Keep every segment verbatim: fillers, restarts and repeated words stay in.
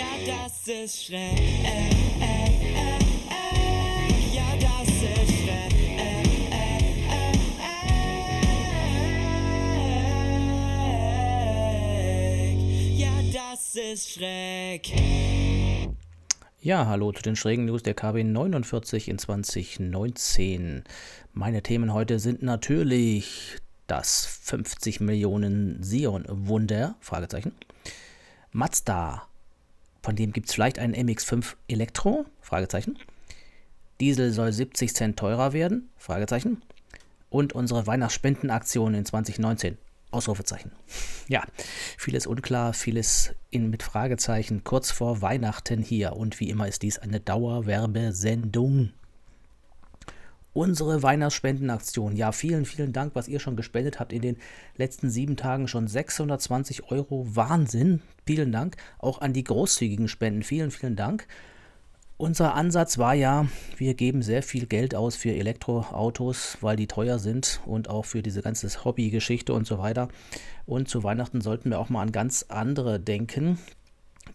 Ja, das ist schräg. Äh, äh, äh, äh. Ja, das ist schräg. Äh, äh, äh, äh. Ja, das ist schräg. Ja, hallo zu den schrägen News der K B neunundvierzig in zwanzig neunzehn. Meine Themen heute sind natürlich das fünfzig Millionen Sion-Wunder, Fragezeichen. Mazda, von dem gibt es vielleicht einen M X fünf Elektro, Fragezeichen. Diesel soll siebzig Cent teurer werden, Fragezeichen. Und unsere Weihnachtsspendenaktion in zwanzig neunzehn, Ausrufezeichen. Ja, vieles unklar, vieles in, mit Fragezeichen kurz vor Weihnachten hier. Und wie immer ist dies eine Dauerwerbesendung. Unsere Weihnachtsspendenaktion. Ja, vielen, vielen Dank, was ihr schon gespendet habt in den letzten sieben Tagen. Schon sechshundertzwanzig Euro. Wahnsinn. Vielen Dank. Auch an die großzügigen Spenden. Vielen, vielen Dank. Unser Ansatz war ja, wir geben sehr viel Geld aus für Elektroautos, weil die teuer sind und auch für diese ganze Hobbygeschichte und so weiter. Und zu Weihnachten sollten wir auch mal an ganz andere denken,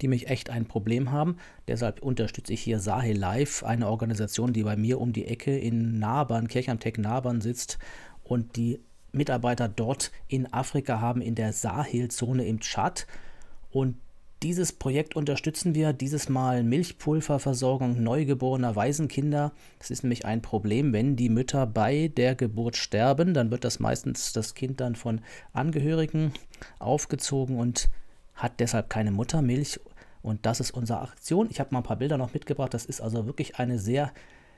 die mich echt ein Problem haben. Deshalb unterstütze ich hier Sahe Live, eine Organisation, die bei mir um die Ecke in Nabern, Kirch am Teck Nabern sitzt, und die Mitarbeiter dort in Afrika haben in der Sahelzone im Tschad. Und dieses Projekt unterstützen wir, dieses Mal Milchpulverversorgung neugeborener Waisenkinder. Das ist nämlich ein Problem, wenn die Mütter bei der Geburt sterben, dann wird das meistens das Kind dann von Angehörigen aufgezogen und hat deshalb keine Muttermilch, und das ist unsere Aktion. Ich habe mal ein paar Bilder noch mitgebracht. Das ist also wirklich eine sehr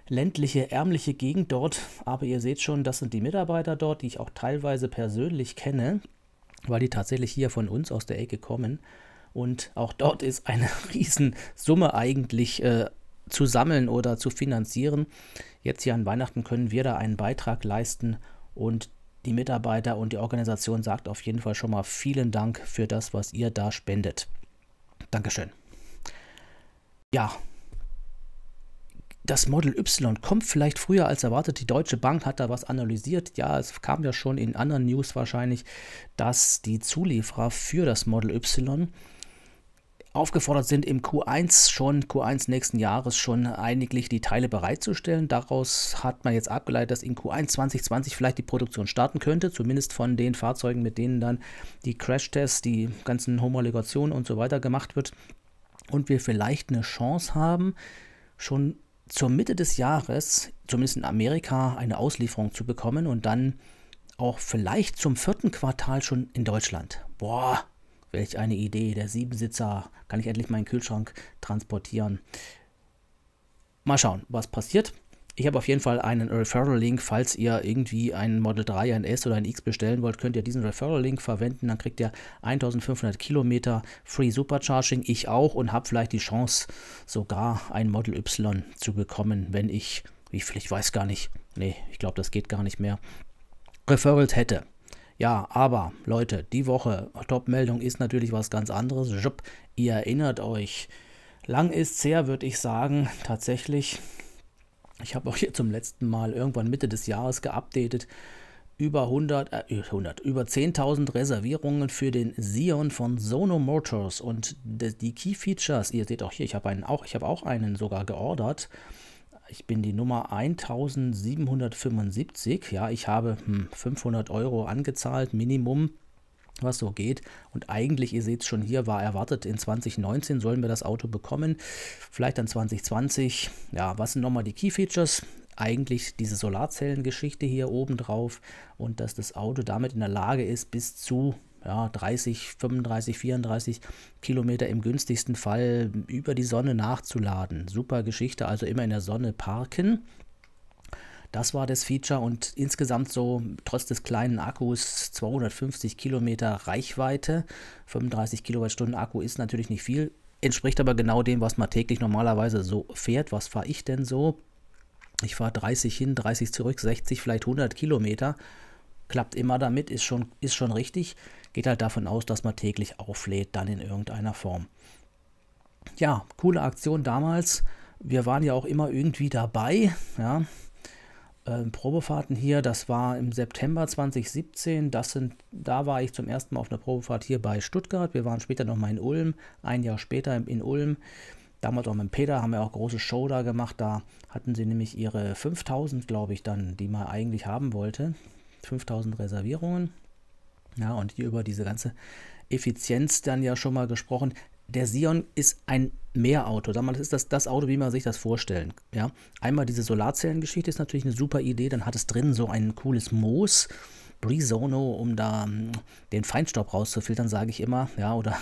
ländliche, ärmliche Gegend dort. Aber ihr seht schon, das sind die Mitarbeiter dort, die ich auch teilweise persönlich kenne, weil die tatsächlich hier von uns aus der Ecke kommen. Und auch dort ist eine Riesensumme eigentlich äh, zu sammeln oder zu finanzieren. Jetzt hier an Weihnachten können wir da einen Beitrag leisten, und die Mitarbeiter und die Organisation sagt auf jeden Fall schon mal vielen Dank für das, was ihr da spendet. Dankeschön. Ja, das Model Y kommt vielleicht früher als erwartet. Die Deutsche Bank hat da was analysiert. Ja, es kam ja schon in anderen News wahrscheinlich, dass die Zulieferer für das Model Y aufgefordert sind, im Q eins schon, Q eins nächsten Jahres schon eigentlich die Teile bereitzustellen. Daraus hat man jetzt abgeleitet, dass in Q eins zwanzig zwanzig vielleicht die Produktion starten könnte, zumindest von den Fahrzeugen, mit denen dann die Crashtests, die ganzen Homologationen und so weiter gemacht wird. Und wir vielleicht eine Chance haben, schon zur Mitte des Jahres, zumindest in Amerika, eine Auslieferung zu bekommen und dann auch vielleicht zum vierten Quartal schon in Deutschland. Boah! Welch eine Idee, der Siebensitzer, kann ich endlich meinen Kühlschrank transportieren. Mal schauen, was passiert. Ich habe auf jeden Fall einen Referral-Link, falls ihr irgendwie einen Model drei, ein S oder ein X bestellen wollt, könnt ihr diesen Referral-Link verwenden, dann kriegt ihr eintausendfünfhundert Kilometer Free Supercharging, ich auch, und habe vielleicht die Chance, sogar ein Model Y zu bekommen, wenn ich, wie viel, ich weiß gar nicht, nee, ich glaube, das geht gar nicht mehr, referralt hätte. Ja, aber Leute, die Woche, Top-Meldung ist natürlich was ganz anderes. Jupp, ihr erinnert euch. Lang ist's her, würde ich sagen, tatsächlich. Ich habe auch hier zum letzten Mal irgendwann Mitte des Jahres geupdatet. Über hundert, äh, hundert, über zehntausend Reservierungen für den Sion von Sono Motors. Und die Key Features, ihr seht auch hier, ich habe einen auch, ich habe auch einen sogar geordert. Ich bin die Nummer eintausendsiebenhundertfünfundsiebzig, ja, ich habe hm, fünfhundert Euro angezahlt, Minimum, was so geht. Und eigentlich, ihr seht es schon hier, war erwartet, in zwanzig neunzehn sollen wir das Auto bekommen, vielleicht dann zwanzig zwanzig. Ja, was sind nochmal die Key Features? Eigentlich diese Solarzellengeschichte hier oben drauf, und dass das Auto damit in der Lage ist, bis zu ja, dreißig, fünfunddreißig, vierunddreißig Kilometer im günstigsten Fall über die Sonne nachzuladen. Super Geschichte, also immer in der Sonne parken. Das war das Feature, und insgesamt so, trotz des kleinen Akkus, zweihundertfünfzig Kilometer Reichweite. fünfunddreißig Kilowattstunden Akku ist natürlich nicht viel, entspricht aber genau dem, was man täglich normalerweise so fährt. Was fahre ich denn so? Ich fahre dreißig hin, dreißig zurück, sechzig, vielleicht hundert Kilometer. Klappt immer damit, ist schon, ist schon richtig. Geht halt davon aus, dass man täglich auflädt, dann in irgendeiner Form. Ja, coole Aktion damals. Wir waren ja auch immer irgendwie dabei. Ja. äh, Probefahrten hier, das war im September zwanzig siebzehn, das sind, da war ich zum ersten Mal auf einer Probefahrt hier bei Stuttgart, wir waren später nochmal in Ulm, ein Jahr später in Ulm, damals auch mit Peter, haben wir auch große Show da gemacht, da hatten sie nämlich ihre fünftausend, glaube ich dann, die man eigentlich haben wollte, fünftausend Reservierungen, ja, und hier über diese ganze Effizienz dann ja schon mal gesprochen. Der Sion ist ein Mehrauto. Das ist das, das Auto, wie man sich das vorstellen. Ja? Einmal diese Solarzellen-Geschichte ist natürlich eine super Idee. Dann hat es drin so ein cooles Moos, Brisono, um da um, den Feinstaub rauszufiltern, sage ich immer. Ja, oder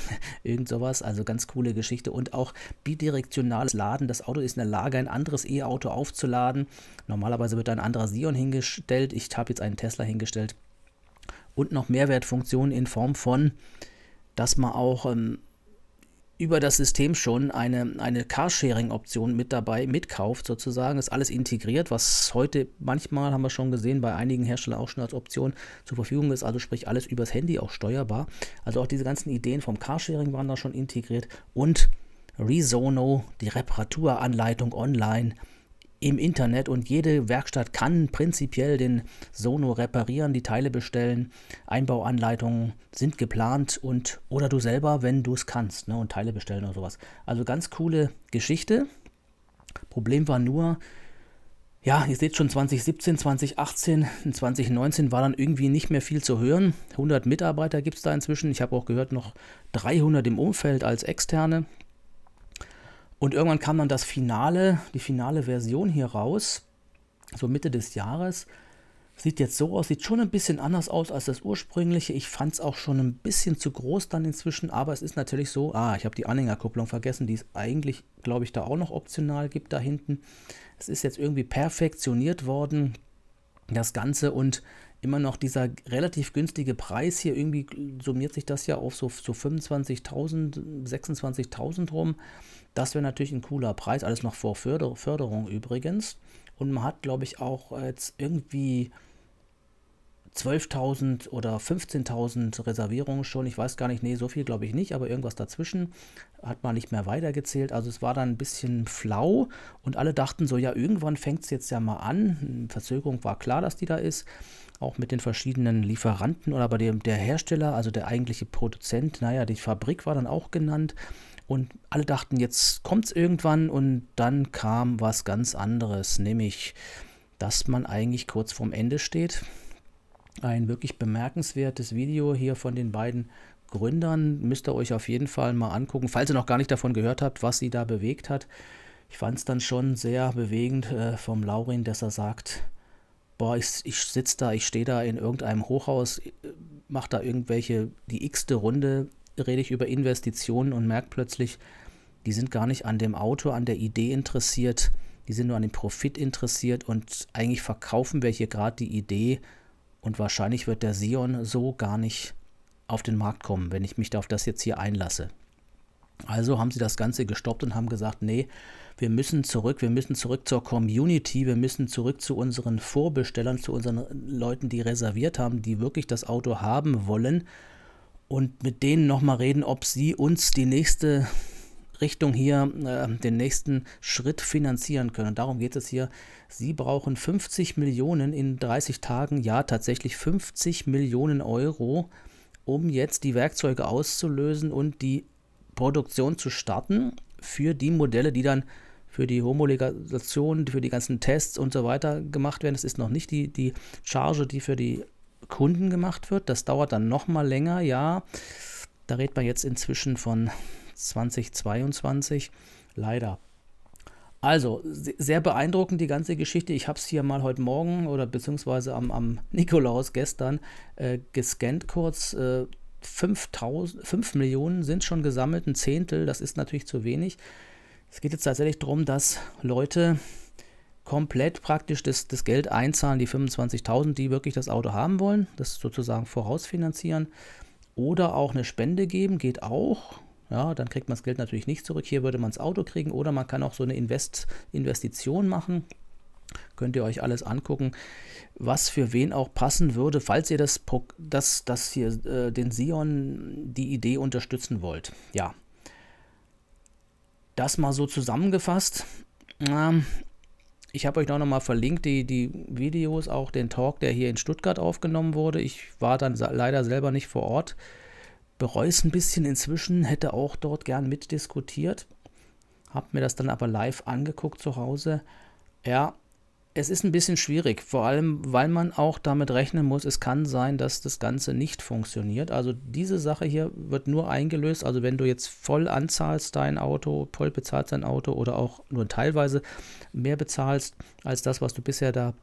irgend sowas. Also ganz coole Geschichte. Und auch bidirektionales Laden. Das Auto ist in der Lage, ein anderes E-Auto aufzuladen. Normalerweise wird da ein anderer Sion hingestellt. Ich habe jetzt einen Tesla hingestellt. Und noch Mehrwertfunktionen in Form von, dass man auch Ähm, über das System schon eine, eine Carsharing-Option mit dabei, mitkauft sozusagen, ist alles integriert, was heute manchmal, haben wir schon gesehen, bei einigen Herstellern auch schon als Option zur Verfügung ist, also sprich alles übers Handy auch steuerbar. Also auch diese ganzen Ideen vom Carsharing waren da schon integriert und Resono, die Reparaturanleitung online im Internet und jede Werkstatt kann prinzipiell den Sono reparieren, die Teile bestellen, Einbauanleitungen sind geplant und oder du selber, wenn du es kannst, ne, und Teile bestellen oder sowas. Also ganz coole Geschichte. Problem war nur, ja, ihr seht schon zwanzig siebzehn, zwanzig achtzehn und zwanzig neunzehn war dann irgendwie nicht mehr viel zu hören. hundert Mitarbeiter gibt es da inzwischen. Ich habe auch gehört, noch dreihundert im Umfeld als Externe. Und irgendwann kam dann das Finale, die finale Version hier raus, so Mitte des Jahres. Sieht jetzt so aus, sieht schon ein bisschen anders aus als das ursprüngliche. Ich fand es auch schon ein bisschen zu groß dann inzwischen, aber es ist natürlich so, ah, ich habe die Anhängerkupplung vergessen, die es eigentlich, glaube ich, da auch noch optional gibt da hinten. Es ist jetzt irgendwie perfektioniert worden, das Ganze, und immer noch dieser relativ günstige Preis hier, irgendwie summiert sich das ja auf so, so fünfundzwanzigtausend, sechsundzwanzigtausend rum. Das wäre natürlich ein cooler Preis, alles noch vor Förder Förderung übrigens. Und man hat, glaube ich, auch jetzt irgendwie zwölftausend oder fünfzehntausend Reservierungen schon. Ich weiß gar nicht, nee, so viel glaube ich nicht, aber irgendwas dazwischen hat man nicht mehr weitergezählt. Also es war dann ein bisschen flau und alle dachten so, ja, irgendwann fängt es jetzt ja mal an. Verzögerung war klar, dass die da ist. Auch mit den verschiedenen Lieferanten oder bei dem der Hersteller, also der eigentliche Produzent, naja, die Fabrik war dann auch genannt. Und alle dachten, jetzt kommt es irgendwann, und dann kam was ganz anderes, nämlich, dass man eigentlich kurz vorm Ende steht. Ein wirklich bemerkenswertes Video hier von den beiden Gründern, müsst ihr euch auf jeden Fall mal angucken, falls ihr noch gar nicht davon gehört habt, was sie da bewegt hat. Ich fand es dann schon sehr bewegend äh, vom Laurin, dass er sagt, boah, ich, ich sitze da, ich stehe da in irgendeinem Hochhaus, mache da irgendwelche, die x-te Runde, rede ich über Investitionen und merke plötzlich, die sind gar nicht an dem Auto, an der Idee interessiert, die sind nur an dem Profit interessiert und eigentlich verkaufen wir hier gerade die Idee und wahrscheinlich wird der Sion so gar nicht auf den Markt kommen, wenn ich mich da auf das jetzt hier einlasse. Also haben sie das Ganze gestoppt und haben gesagt, nee, wir müssen zurück, wir müssen zurück zur Community, wir müssen zurück zu unseren Vorbestellern, zu unseren Leuten, die reserviert haben, die wirklich das Auto haben wollen. Und mit denen nochmal reden, ob sie uns die nächste Richtung hier, äh, den nächsten Schritt finanzieren können. Und darum geht es hier. Sie brauchen fünfzig Millionen in dreißig Tagen, ja tatsächlich fünfzig Millionen Euro, um jetzt die Werkzeuge auszulösen und die Produktion zu starten für die Modelle, die dann für die Homologation, für die ganzen Tests und so weiter gemacht werden. Das ist noch nicht die, die Charge, die für die Kunden gemacht wird. Das dauert dann noch mal länger, ja. Da redet man jetzt inzwischen von zwanzig zweiundzwanzig, leider. Also, sehr beeindruckend die ganze Geschichte. Ich habe es hier mal heute Morgen oder beziehungsweise am, am Nikolaus gestern äh, gescannt kurz. Äh, fünf Millionen sind schon gesammelt, ein Zehntel, das ist natürlich zu wenig. Es geht jetzt tatsächlich darum, dass Leute komplett praktisch das, das Geld einzahlen, die fünfundzwanzigtausend, die wirklich das Auto haben wollen, das sozusagen vorausfinanzieren, oder auch eine Spende geben, geht auch, ja, dann kriegt man das Geld natürlich nicht zurück, hier würde man das Auto kriegen, oder man kann auch so eine Invest, Investition machen, könnt ihr euch alles angucken, was für wen auch passen würde, falls ihr das, das, das hier, äh, den Sion, die Idee unterstützen wollt. Ja, das mal so zusammengefasst. ähm, Ich habe euch noch mal verlinkt, die, die Videos, auch den Talk, der hier in Stuttgart aufgenommen wurde. Ich war dann leider selber nicht vor Ort. Bereue es ein bisschen inzwischen, hätte auch dort gern mitdiskutiert. Habe mir das dann aber live angeguckt zu Hause. Ja, es ist ein bisschen schwierig, vor allem, weil man auch damit rechnen muss, es kann sein, dass das Ganze nicht funktioniert. Also diese Sache hier wird nur eingelöst, also wenn du jetzt voll anzahlst dein Auto, voll bezahlst dein Auto oder auch nur teilweise mehr bezahlst als das, was du bisher da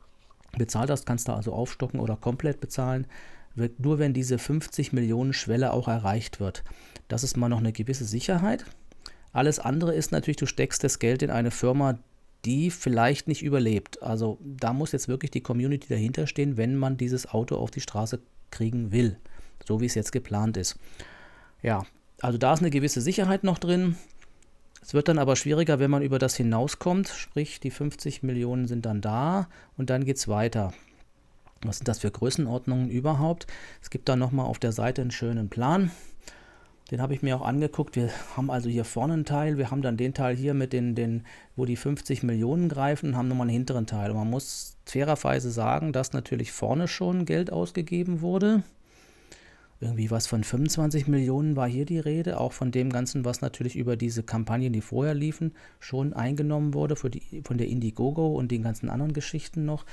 bezahlt hast, kannst du also aufstocken oder komplett bezahlen, wird nur, wenn diese fünfzig Millionen Schwelle auch erreicht wird. Das ist mal noch eine gewisse Sicherheit. Alles andere ist natürlich, du steckst das Geld in eine Firma, die vielleicht nicht überlebt. Also da muss jetzt wirklich die Community dahinter stehen, wenn man dieses Auto auf die Straße kriegen will, so wie es jetzt geplant ist. Ja, also da ist eine gewisse Sicherheit noch drin. Es wird dann aber schwieriger, wenn man über das hinauskommt, sprich die fünfzig Millionen sind dann da und dann geht es weiter. Was sind das für Größenordnungen überhaupt? Es gibt da nochmal auf der Seite einen schönen Plan. Den habe ich mir auch angeguckt. Wir haben also hier vorne einen Teil, wir haben dann den Teil hier mit den, den wo die fünfzig Millionen greifen, haben nochmal einen hinteren Teil. Und man muss fairerweise sagen, dass natürlich vorne schon Geld ausgegeben wurde. Irgendwie was von fünfundzwanzig Millionen war hier die Rede, auch von dem Ganzen, was natürlich über diese Kampagnen, die vorher liefen, schon eingenommen wurde, für die, von der Indiegogo und den ganzen anderen Geschichten noch.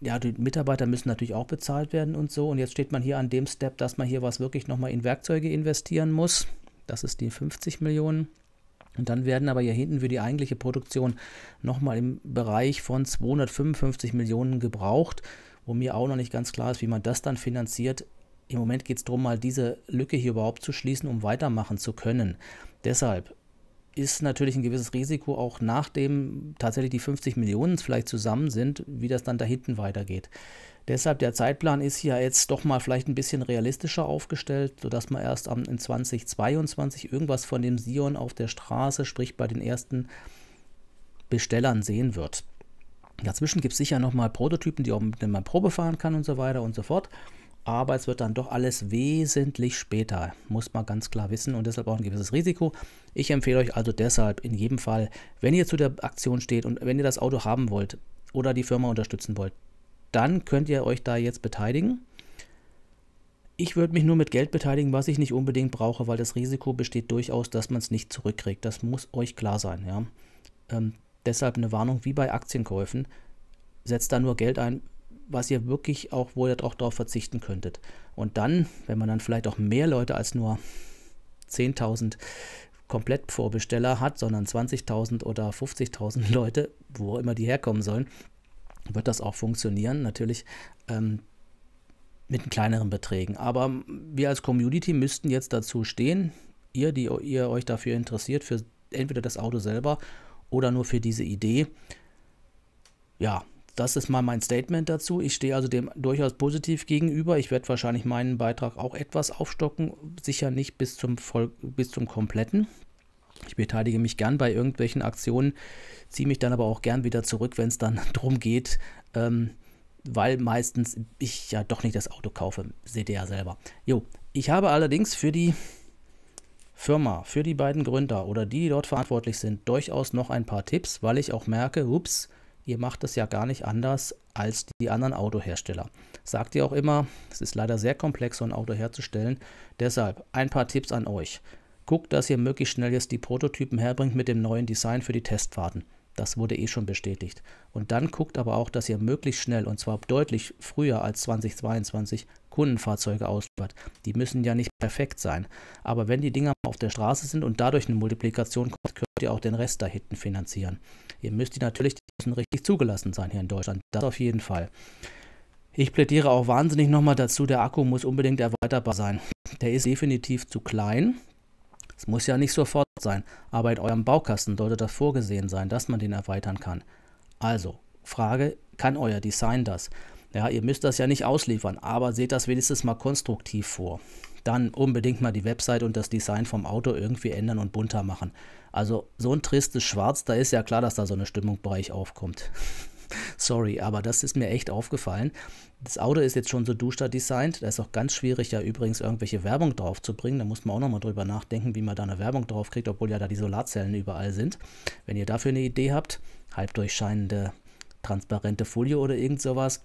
Ja, die Mitarbeiter müssen natürlich auch bezahlt werden und so. Und jetzt steht man hier an dem Step, dass man hier was wirklich nochmal in Werkzeuge investieren muss. Das ist die fünfzig Millionen. Und dann werden aber hier hinten für die eigentliche Produktion nochmal im Bereich von zweihundertfünfundfünfzig Millionen gebraucht, wo mir auch noch nicht ganz klar ist, wie man das dann finanziert. Im Moment geht es darum, mal diese Lücke hier überhaupt zu schließen, um weitermachen zu können. Deshalb ist natürlich ein gewisses Risiko, auch nachdem tatsächlich die fünfzig Millionen vielleicht zusammen sind, wie das dann da hinten weitergeht. Deshalb der Zeitplan ist hier jetzt doch mal vielleicht ein bisschen realistischer aufgestellt, sodass man erst am, in zweitausendzweiundzwanzig irgendwas von dem Sion auf der Straße, sprich bei den ersten Bestellern sehen wird. Dazwischen gibt es sicher nochmal Prototypen, die auch mit einer Probe fahren kann und so weiter und so fort. Aber es wird dann doch alles wesentlich später, muss man ganz klar wissen, und deshalb auch ein gewisses Risiko. Ich empfehle euch also deshalb in jedem Fall, wenn ihr zu der Aktion steht und wenn ihr das Auto haben wollt oder die Firma unterstützen wollt, dann könnt ihr euch da jetzt beteiligen. Ich würde mich nur mit Geld beteiligen, was ich nicht unbedingt brauche, weil das Risiko besteht durchaus, dass man es nicht zurückkriegt. Das muss euch klar sein. Ja? Ähm, deshalb eine Warnung wie bei Aktienkäufen, setzt da nur Geld ein, was ihr wirklich auch, wo ihr auch darauf verzichten könntet. Und dann, wenn man dann vielleicht auch mehr Leute als nur zehntausend Komplettvorbesteller hat, sondern zwanzigtausend oder fünfzigtausend Leute, wo immer die herkommen sollen, wird das auch funktionieren, natürlich ähm, mit kleineren Beträgen. Aber wir als Community müssten jetzt dazu stehen, ihr, die ihr euch dafür interessiert, für entweder das Auto selber oder nur für diese Idee. Ja, das ist mal mein Statement dazu. Ich stehe also dem durchaus positiv gegenüber. Ich werde wahrscheinlich meinen Beitrag auch etwas aufstocken, sicher nicht bis zum, Voll bis zum kompletten. Ich beteilige mich gern bei irgendwelchen Aktionen, ziehe mich dann aber auch gern wieder zurück, wenn es dann darum geht, ähm, weil meistens ich ja doch nicht das Auto kaufe. Seht ihr ja selber. Jo, ich habe allerdings für die Firma, für die beiden Gründer oder die, die dort verantwortlich sind, durchaus noch ein paar Tipps, weil ich auch merke, ups, ihr macht es ja gar nicht anders als die anderen Autohersteller. Sagt ihr auch immer, es ist leider sehr komplex, so ein Auto herzustellen. Deshalb ein paar Tipps an euch. Guckt, dass ihr möglichst schnell jetzt die Prototypen herbringt mit dem neuen Design für die Testfahrten. Das wurde eh schon bestätigt. Und dann guckt aber auch, dass ihr möglichst schnell, und zwar deutlich früher als zweitausendzweiundzwanzig, Kundenfahrzeuge ausliefert. Die müssen ja nicht perfekt sein. Aber wenn die Dinger auf der Straße sind und dadurch eine Multiplikation kommt, könnt ihr auch den Rest da hinten finanzieren. Ihr müsst die natürlich, die müssen richtig zugelassen sein hier in Deutschland. Das auf jeden Fall. Ich plädiere auch wahnsinnig nochmal dazu, der Akku muss unbedingt erweiterbar sein. Der ist definitiv zu klein. Es muss ja nicht sofort sein, aber in eurem Baukasten sollte das vorgesehen sein, dass man den erweitern kann. Also, Frage, kann euer Design das? Ja, ihr müsst das ja nicht ausliefern, aber seht das wenigstens mal konstruktiv vor. Dann unbedingt mal die Website und das Design vom Auto irgendwie ändern und bunter machen. Also so ein tristes Schwarz, da ist ja klar, dass da so eine Stimmung bei euch aufkommt. Sorry, aber das ist mir echt aufgefallen. Das Auto ist jetzt schon so duster designt. Da ist auch ganz schwierig, ja übrigens irgendwelche Werbung drauf zu bringen. Da muss man auch nochmal drüber nachdenken, wie man da eine Werbung drauf kriegt, obwohl ja da die Solarzellen überall sind. Wenn ihr dafür eine Idee habt, halb durchscheinende transparente Folie oder irgend sowas.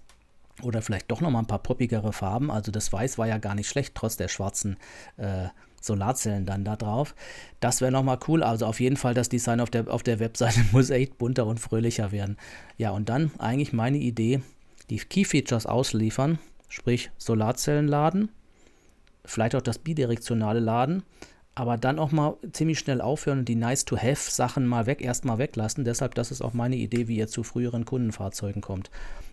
Oder vielleicht doch nochmal ein paar poppigere Farben. Also das Weiß war ja gar nicht schlecht, trotz der schwarzen äh, Solarzellen dann da drauf. Das wäre nochmal cool. Also auf jeden Fall das Design auf der, auf der Webseite muss echt bunter und fröhlicher werden. Ja, und dann eigentlich meine Idee, die Key Features ausliefern, sprich Solarzellen laden, vielleicht auch das bidirektionale Laden, aber dann auch mal ziemlich schnell aufhören und die Nice-to-Have-Sachen mal weg, erstmal weglassen. Deshalb, das ist auch meine Idee, wie ihr zu früheren Kundenfahrzeugen kommt.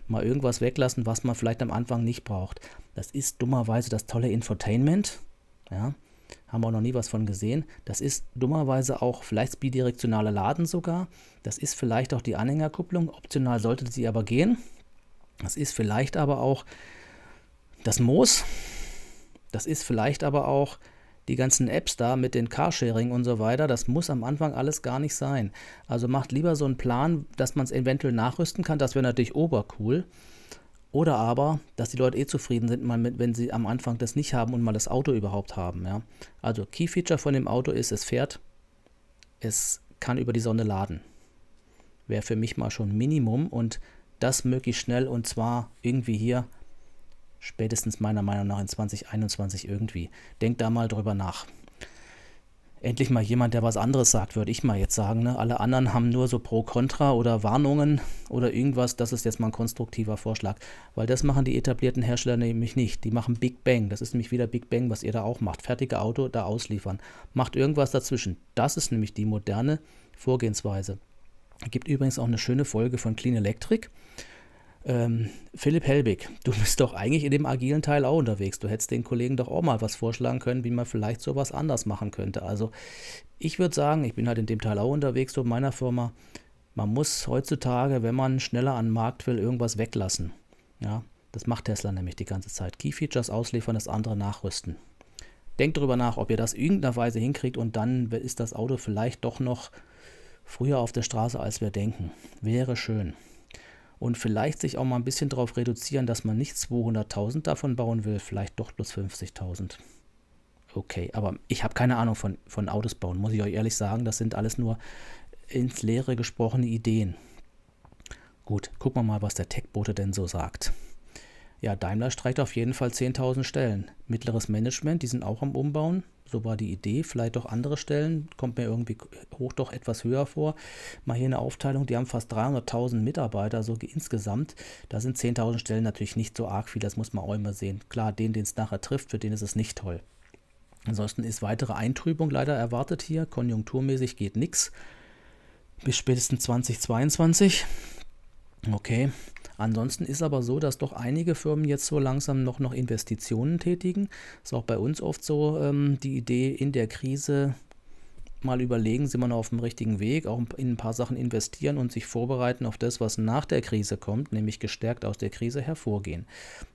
Mal irgendwas weglassen, was man vielleicht am Anfang nicht braucht. Das ist dummerweise das tolle Infotainment. Ja, haben wir auch noch nie was von gesehen. Das ist dummerweise auch vielleicht bidirektionale Laden sogar. Das ist vielleicht auch die Anhängerkupplung. Optional sollte sie aber gehen. Das ist vielleicht aber auch das Moos. Das ist vielleicht aber auch die ganzen Apps da mit den Carsharing und so weiter, das muss am Anfang alles gar nicht sein. Also macht lieber so einen Plan, dass man es eventuell nachrüsten kann, das wäre natürlich obercool. Oder aber, dass die Leute eh zufrieden sind, mal mit, wenn sie am Anfang das nicht haben und mal das Auto überhaupt haben. Ja. Also Key Feature von dem Auto ist, es fährt, es kann über die Sonne laden. Wäre für mich mal schon Minimum und das möglichst schnell und zwar irgendwie hier, spätestens meiner Meinung nach in zwanzig einundzwanzig irgendwie. Denkt da mal drüber nach. Endlich mal jemand, der was anderes sagt, würde ich mal jetzt sagen. Ne? Alle anderen haben nur so Pro-Kontra oder Warnungen oder irgendwas. Das ist jetzt mal ein konstruktiver Vorschlag. Weil das machen die etablierten Hersteller nämlich nicht. Die machen Big Bang. Das ist nämlich wieder Big Bang, was ihr da auch macht. Fertige Auto da ausliefern. Macht irgendwas dazwischen. Das ist nämlich die moderne Vorgehensweise. Es gibt übrigens auch eine schöne Folge von Clean Electric. Ähm, Philipp Helbig, du bist doch eigentlich in dem agilen Teil auch unterwegs. Du hättest den Kollegen doch auch mal was vorschlagen können, wie man vielleicht sowas anders machen könnte. Also ich würde sagen, ich bin halt in dem Teil auch unterwegs, so in meiner Firma. Man muss heutzutage, wenn man schneller an den Markt will, irgendwas weglassen. Ja, das macht Tesla nämlich die ganze Zeit. Key Features ausliefern, das andere nachrüsten. Denkt darüber nach, ob ihr das irgendeiner Weise hinkriegt und dann ist das Auto vielleicht doch noch früher auf der Straße, als wir denken. Wäre schön. Und vielleicht sich auch mal ein bisschen darauf reduzieren, dass man nicht zweihunderttausend davon bauen will, vielleicht doch bloß fünfzigtausend. Okay, aber ich habe keine Ahnung von, von Autos bauen, muss ich euch ehrlich sagen. Das sind alles nur ins Leere gesprochene Ideen. Gut, gucken wir mal, was der Tech-Bote denn so sagt. Ja, Daimler streicht auf jeden Fall zehntausend Stellen. Mittleres Management, die sind auch am Umbauen. So war die Idee, vielleicht doch andere Stellen, kommt mir irgendwie hoch doch etwas höher vor. Mal hier eine Aufteilung, die haben fast dreihunderttausend Mitarbeiter, so insgesamt. Da sind zehntausend Stellen natürlich nicht so arg viel, das muss man auch immer sehen. Klar, den, den es nachher trifft, für den ist es nicht toll. Ansonsten ist weitere Eintrübung leider erwartet hier, konjunkturmäßig geht nichts. Bis spätestens zweitausendzweiundzwanzig. Okay. Ansonsten ist aber so, dass doch einige Firmen jetzt so langsam noch, noch Investitionen tätigen. Ist auch bei uns oft so ähm, die Idee, in der Krise mal überlegen, sind wir noch auf dem richtigen Weg, auch in ein paar Sachen investieren und sich vorbereiten auf das, was nach der Krise kommt, nämlich gestärkt aus der Krise hervorgehen.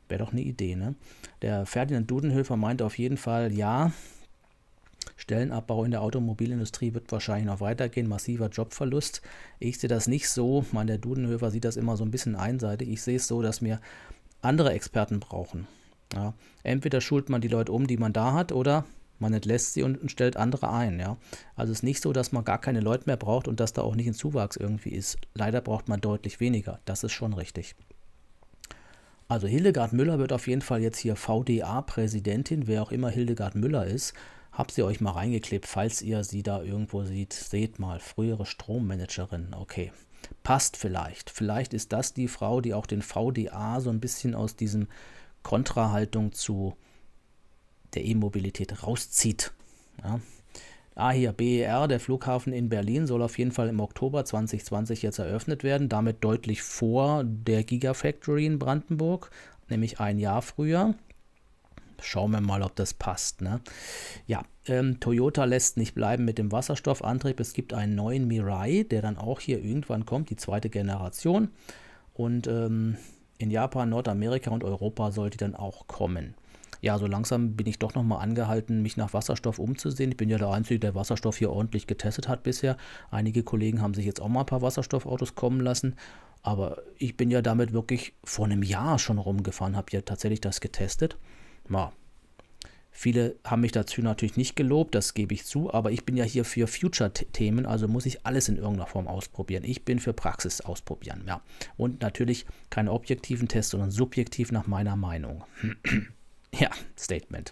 Wäre doch eine Idee, ne? Der Ferdinand Dudenhöfer meinte auf jeden Fall, ja, Stellenabbau in der Automobilindustrie wird wahrscheinlich noch weitergehen, massiver Jobverlust. Ich sehe das nicht so, mein der Dudenhöfer sieht das immer so ein bisschen einseitig. Ich sehe es so, dass wir andere Experten brauchen. Ja. Entweder schult man die Leute um, die man da hat, oder man entlässt sie und stellt andere ein. Ja. Also es ist nicht so, dass man gar keine Leute mehr braucht und dass da auch nicht ein Zuwachs irgendwie ist. Leider braucht man deutlich weniger, das ist schon richtig. Also Hildegard Müller wird auf jeden Fall jetzt hier V D A-Präsidentin, wer auch immer Hildegard Müller ist. Hab sie euch mal reingeklebt, falls ihr sie da irgendwo seht. Seht mal, frühere Strommanagerin, okay. Passt vielleicht. Vielleicht ist das die Frau, die auch den V D A so ein bisschen aus diesem Kontrahaltung zu der E-Mobilität rauszieht. Ja. Ah, hier, B E R, der Flughafen in Berlin, soll auf jeden Fall im Oktober zweitausendzwanzig jetzt eröffnet werden. Damit deutlich vor der Gigafactory in Brandenburg, nämlich ein Jahr früher. Schauen wir mal, ob das passt. Ne? Ja, ähm, Toyota lässt nicht bleiben mit dem Wasserstoffantrieb. Es gibt einen neuen Mirai, der dann auch hier irgendwann kommt, die zweite Generation. Und ähm, in Japan, Nordamerika und Europa soll die dann auch kommen. Ja, so langsam bin ich doch nochmal angehalten, mich nach Wasserstoff umzusehen. Ich bin ja der Einzige, der Wasserstoff hier ordentlich getestet hat bisher. Einige Kollegen haben sich jetzt auch mal ein paar Wasserstoffautos kommen lassen. Aber ich bin ja damit wirklich vor einem Jahr schon rumgefahren, habe ja tatsächlich das getestet. Ja, Viele haben mich dazu natürlich nicht gelobt, das gebe ich zu, aber ich bin ja hier für Future-Themen, also muss ich alles in irgendeiner Form ausprobieren. Ich bin für Praxis ausprobieren, ja. Und natürlich keinen objektiven Test, sondern subjektiv nach meiner Meinung. Ja, Statement.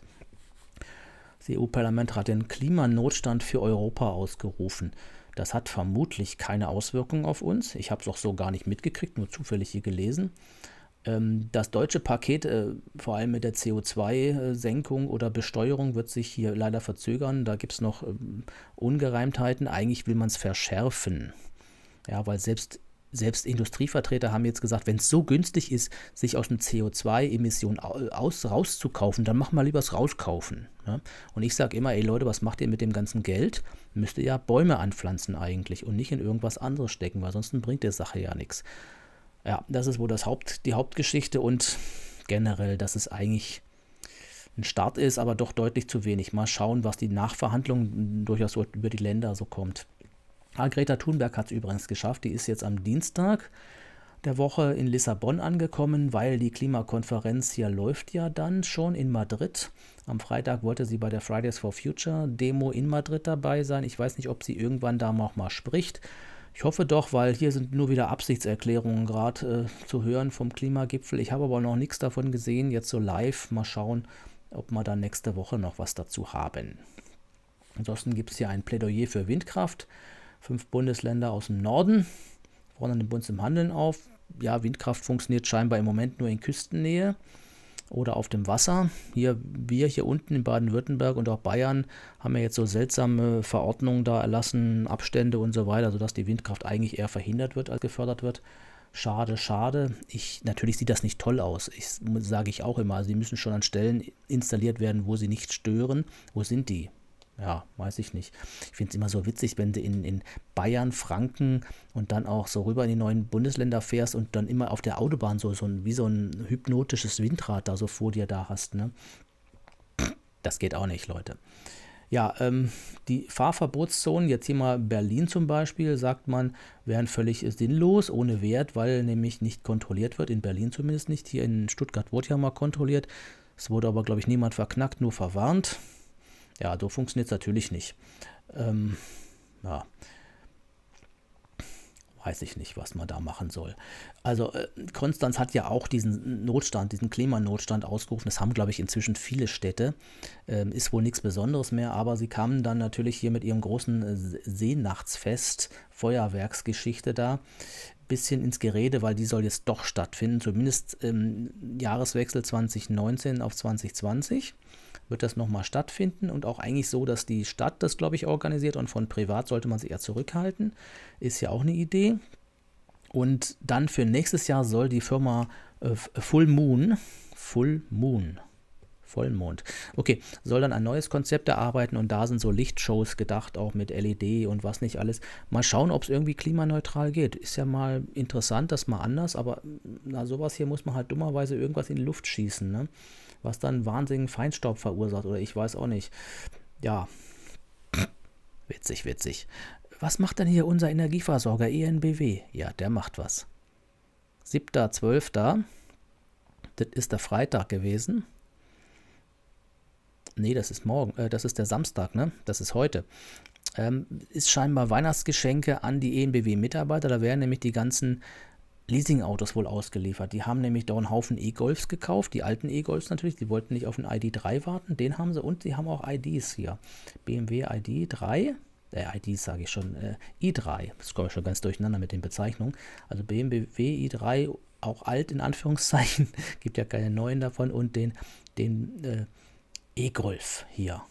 Das E U-Parlament hat den Klimanotstand für Europa ausgerufen. Das hat vermutlich keine Auswirkungen auf uns. Ich habe es auch so gar nicht mitgekriegt, nur zufällig hier gelesen. Das deutsche Paket, vor allem mit der C O zwei Senkung oder Besteuerung, wird sich hier leider verzögern. Da gibt es noch Ungereimtheiten. Eigentlich will man es verschärfen. Ja, weil selbst, selbst Industrievertreter haben jetzt gesagt, wenn es so günstig ist, sich aus dem C O zwei Emissionen aus, rauszukaufen, dann machen wir lieber das Rauskaufen. Ja? Und ich sage immer, ey Leute, was macht ihr mit dem ganzen Geld? Müsst ihr ja Bäume anpflanzen eigentlich und nicht in irgendwas anderes stecken, weil sonst bringt der Sache ja nichts. Ja, das ist wohl das Haupt, die Hauptgeschichte und generell, dass es eigentlich ein Start ist, aber doch deutlich zu wenig. Mal schauen, was die Nachverhandlung durchaus über die Länder so kommt. Ah, Greta Thunberg hat es übrigens geschafft. Die ist jetzt am Dienstag der Woche in Lissabon angekommen, weil die Klimakonferenz hier läuft ja dann schon in Madrid. Am Freitag wollte sie bei der Fridays for Future Demo in Madrid dabei sein. Ich weiß nicht, ob sie irgendwann da noch mal spricht. Ich hoffe doch, weil hier sind nur wieder Absichtserklärungen gerade äh, zu hören vom Klimagipfel. Ich habe aber noch nichts davon gesehen, jetzt so live. Mal schauen, ob wir dann nächste Woche noch was dazu haben. Ansonsten gibt es hier ein Plädoyer für Windkraft. Fünf Bundesländer aus dem Norden fordern den Bund zum Handeln auf. Ja, Windkraft funktioniert scheinbar im Moment nur in Küstennähe oder auf dem Wasser. Hier, wir hier unten in Baden-Württemberg und auch Bayern haben ja jetzt so seltsame Verordnungen da erlassen, Abstände und so weiter, sodass die Windkraft eigentlich eher verhindert wird, als gefördert wird. Schade, schade. Ich, natürlich sieht das nicht toll aus, ich, sage ich auch immer. Also die müssen schon an Stellen installiert werden, wo sie nicht stören. Wo sind die? Ja, weiß ich nicht. Ich finde es immer so witzig, wenn du in, in Bayern, Franken und dann auch so rüber in die neuen Bundesländer fährst und dann immer auf der Autobahn so, so ein, wie so ein hypnotisches Windrad da so vor dir da hast. Ne? Das geht auch nicht, Leute. Ja, ähm, die Fahrverbotszonen, jetzt hier mal Berlin zum Beispiel, sagt man, wären völlig sinnlos, ohne Wert, weil nämlich nicht kontrolliert wird, in Berlin zumindest nicht. Hier in Stuttgart wurde ja mal kontrolliert. Es wurde aber, glaube ich, niemand verknackt, nur verwarnt. Ja, so funktioniert es natürlich nicht. Ähm, ja. Weiß ich nicht, was man da machen soll. Also äh, Konstanz hat ja auch diesen Notstand, diesen Klimanotstand ausgerufen. Das haben, glaube ich, inzwischen viele Städte. Ähm, ist wohl nichts Besonderes mehr, aber sie kamen dann natürlich hier mit ihrem großen äh, Seenachtsfest, Feuerwerksgeschichte da, bisschen ins Gerede, weil die soll jetzt doch stattfinden. Zumindest ähm, Jahreswechsel zwanzig neunzehn auf zwanzig zwanzig. Wird das nochmal stattfinden und auch eigentlich so, dass die Stadt das, glaube ich, organisiert und von privat sollte man sich eher zurückhalten. Ist ja auch eine Idee. Und dann für nächstes Jahr soll die Firma äh, Full Moon, Full Moon, Vollmond, okay, soll dann ein neues Konzept erarbeiten und da sind so Lichtshows gedacht, auch mit L E D und was nicht alles. Mal schauen, ob es irgendwie klimaneutral geht. Ist ja mal interessant, das mal anders, aber na, sowas hier muss man halt dummerweise irgendwas in die Luft schießen, ne? Was dann wahnsinnigen Feinstaub verursacht oder ich weiß auch nicht. Ja, witzig, witzig. Was macht denn hier unser Energieversorger E N B W? Ja, der macht was. siebter zwölfter Das ist der Freitag gewesen. Nee, das ist morgen. Äh, das ist der Samstag, ne? Das ist heute. Ähm, ist scheinbar Weihnachtsgeschenke an die E N B W-Mitarbeiter. Da werden nämlich die ganzen Leasing-Autos wohl ausgeliefert. Die haben nämlich doch einen Haufen E-Golfs gekauft, die alten E-Golfs natürlich, die wollten nicht auf den I D drei warten, den haben sie und sie haben auch I Ds hier. B M W I D drei, äh, I Ds sage ich schon, äh, I drei, das komme ich schon ganz durcheinander mit den Bezeichnungen. Also B M W I drei, auch alt in Anführungszeichen, gibt ja keine neuen davon und den, den äh, E-Golf hier.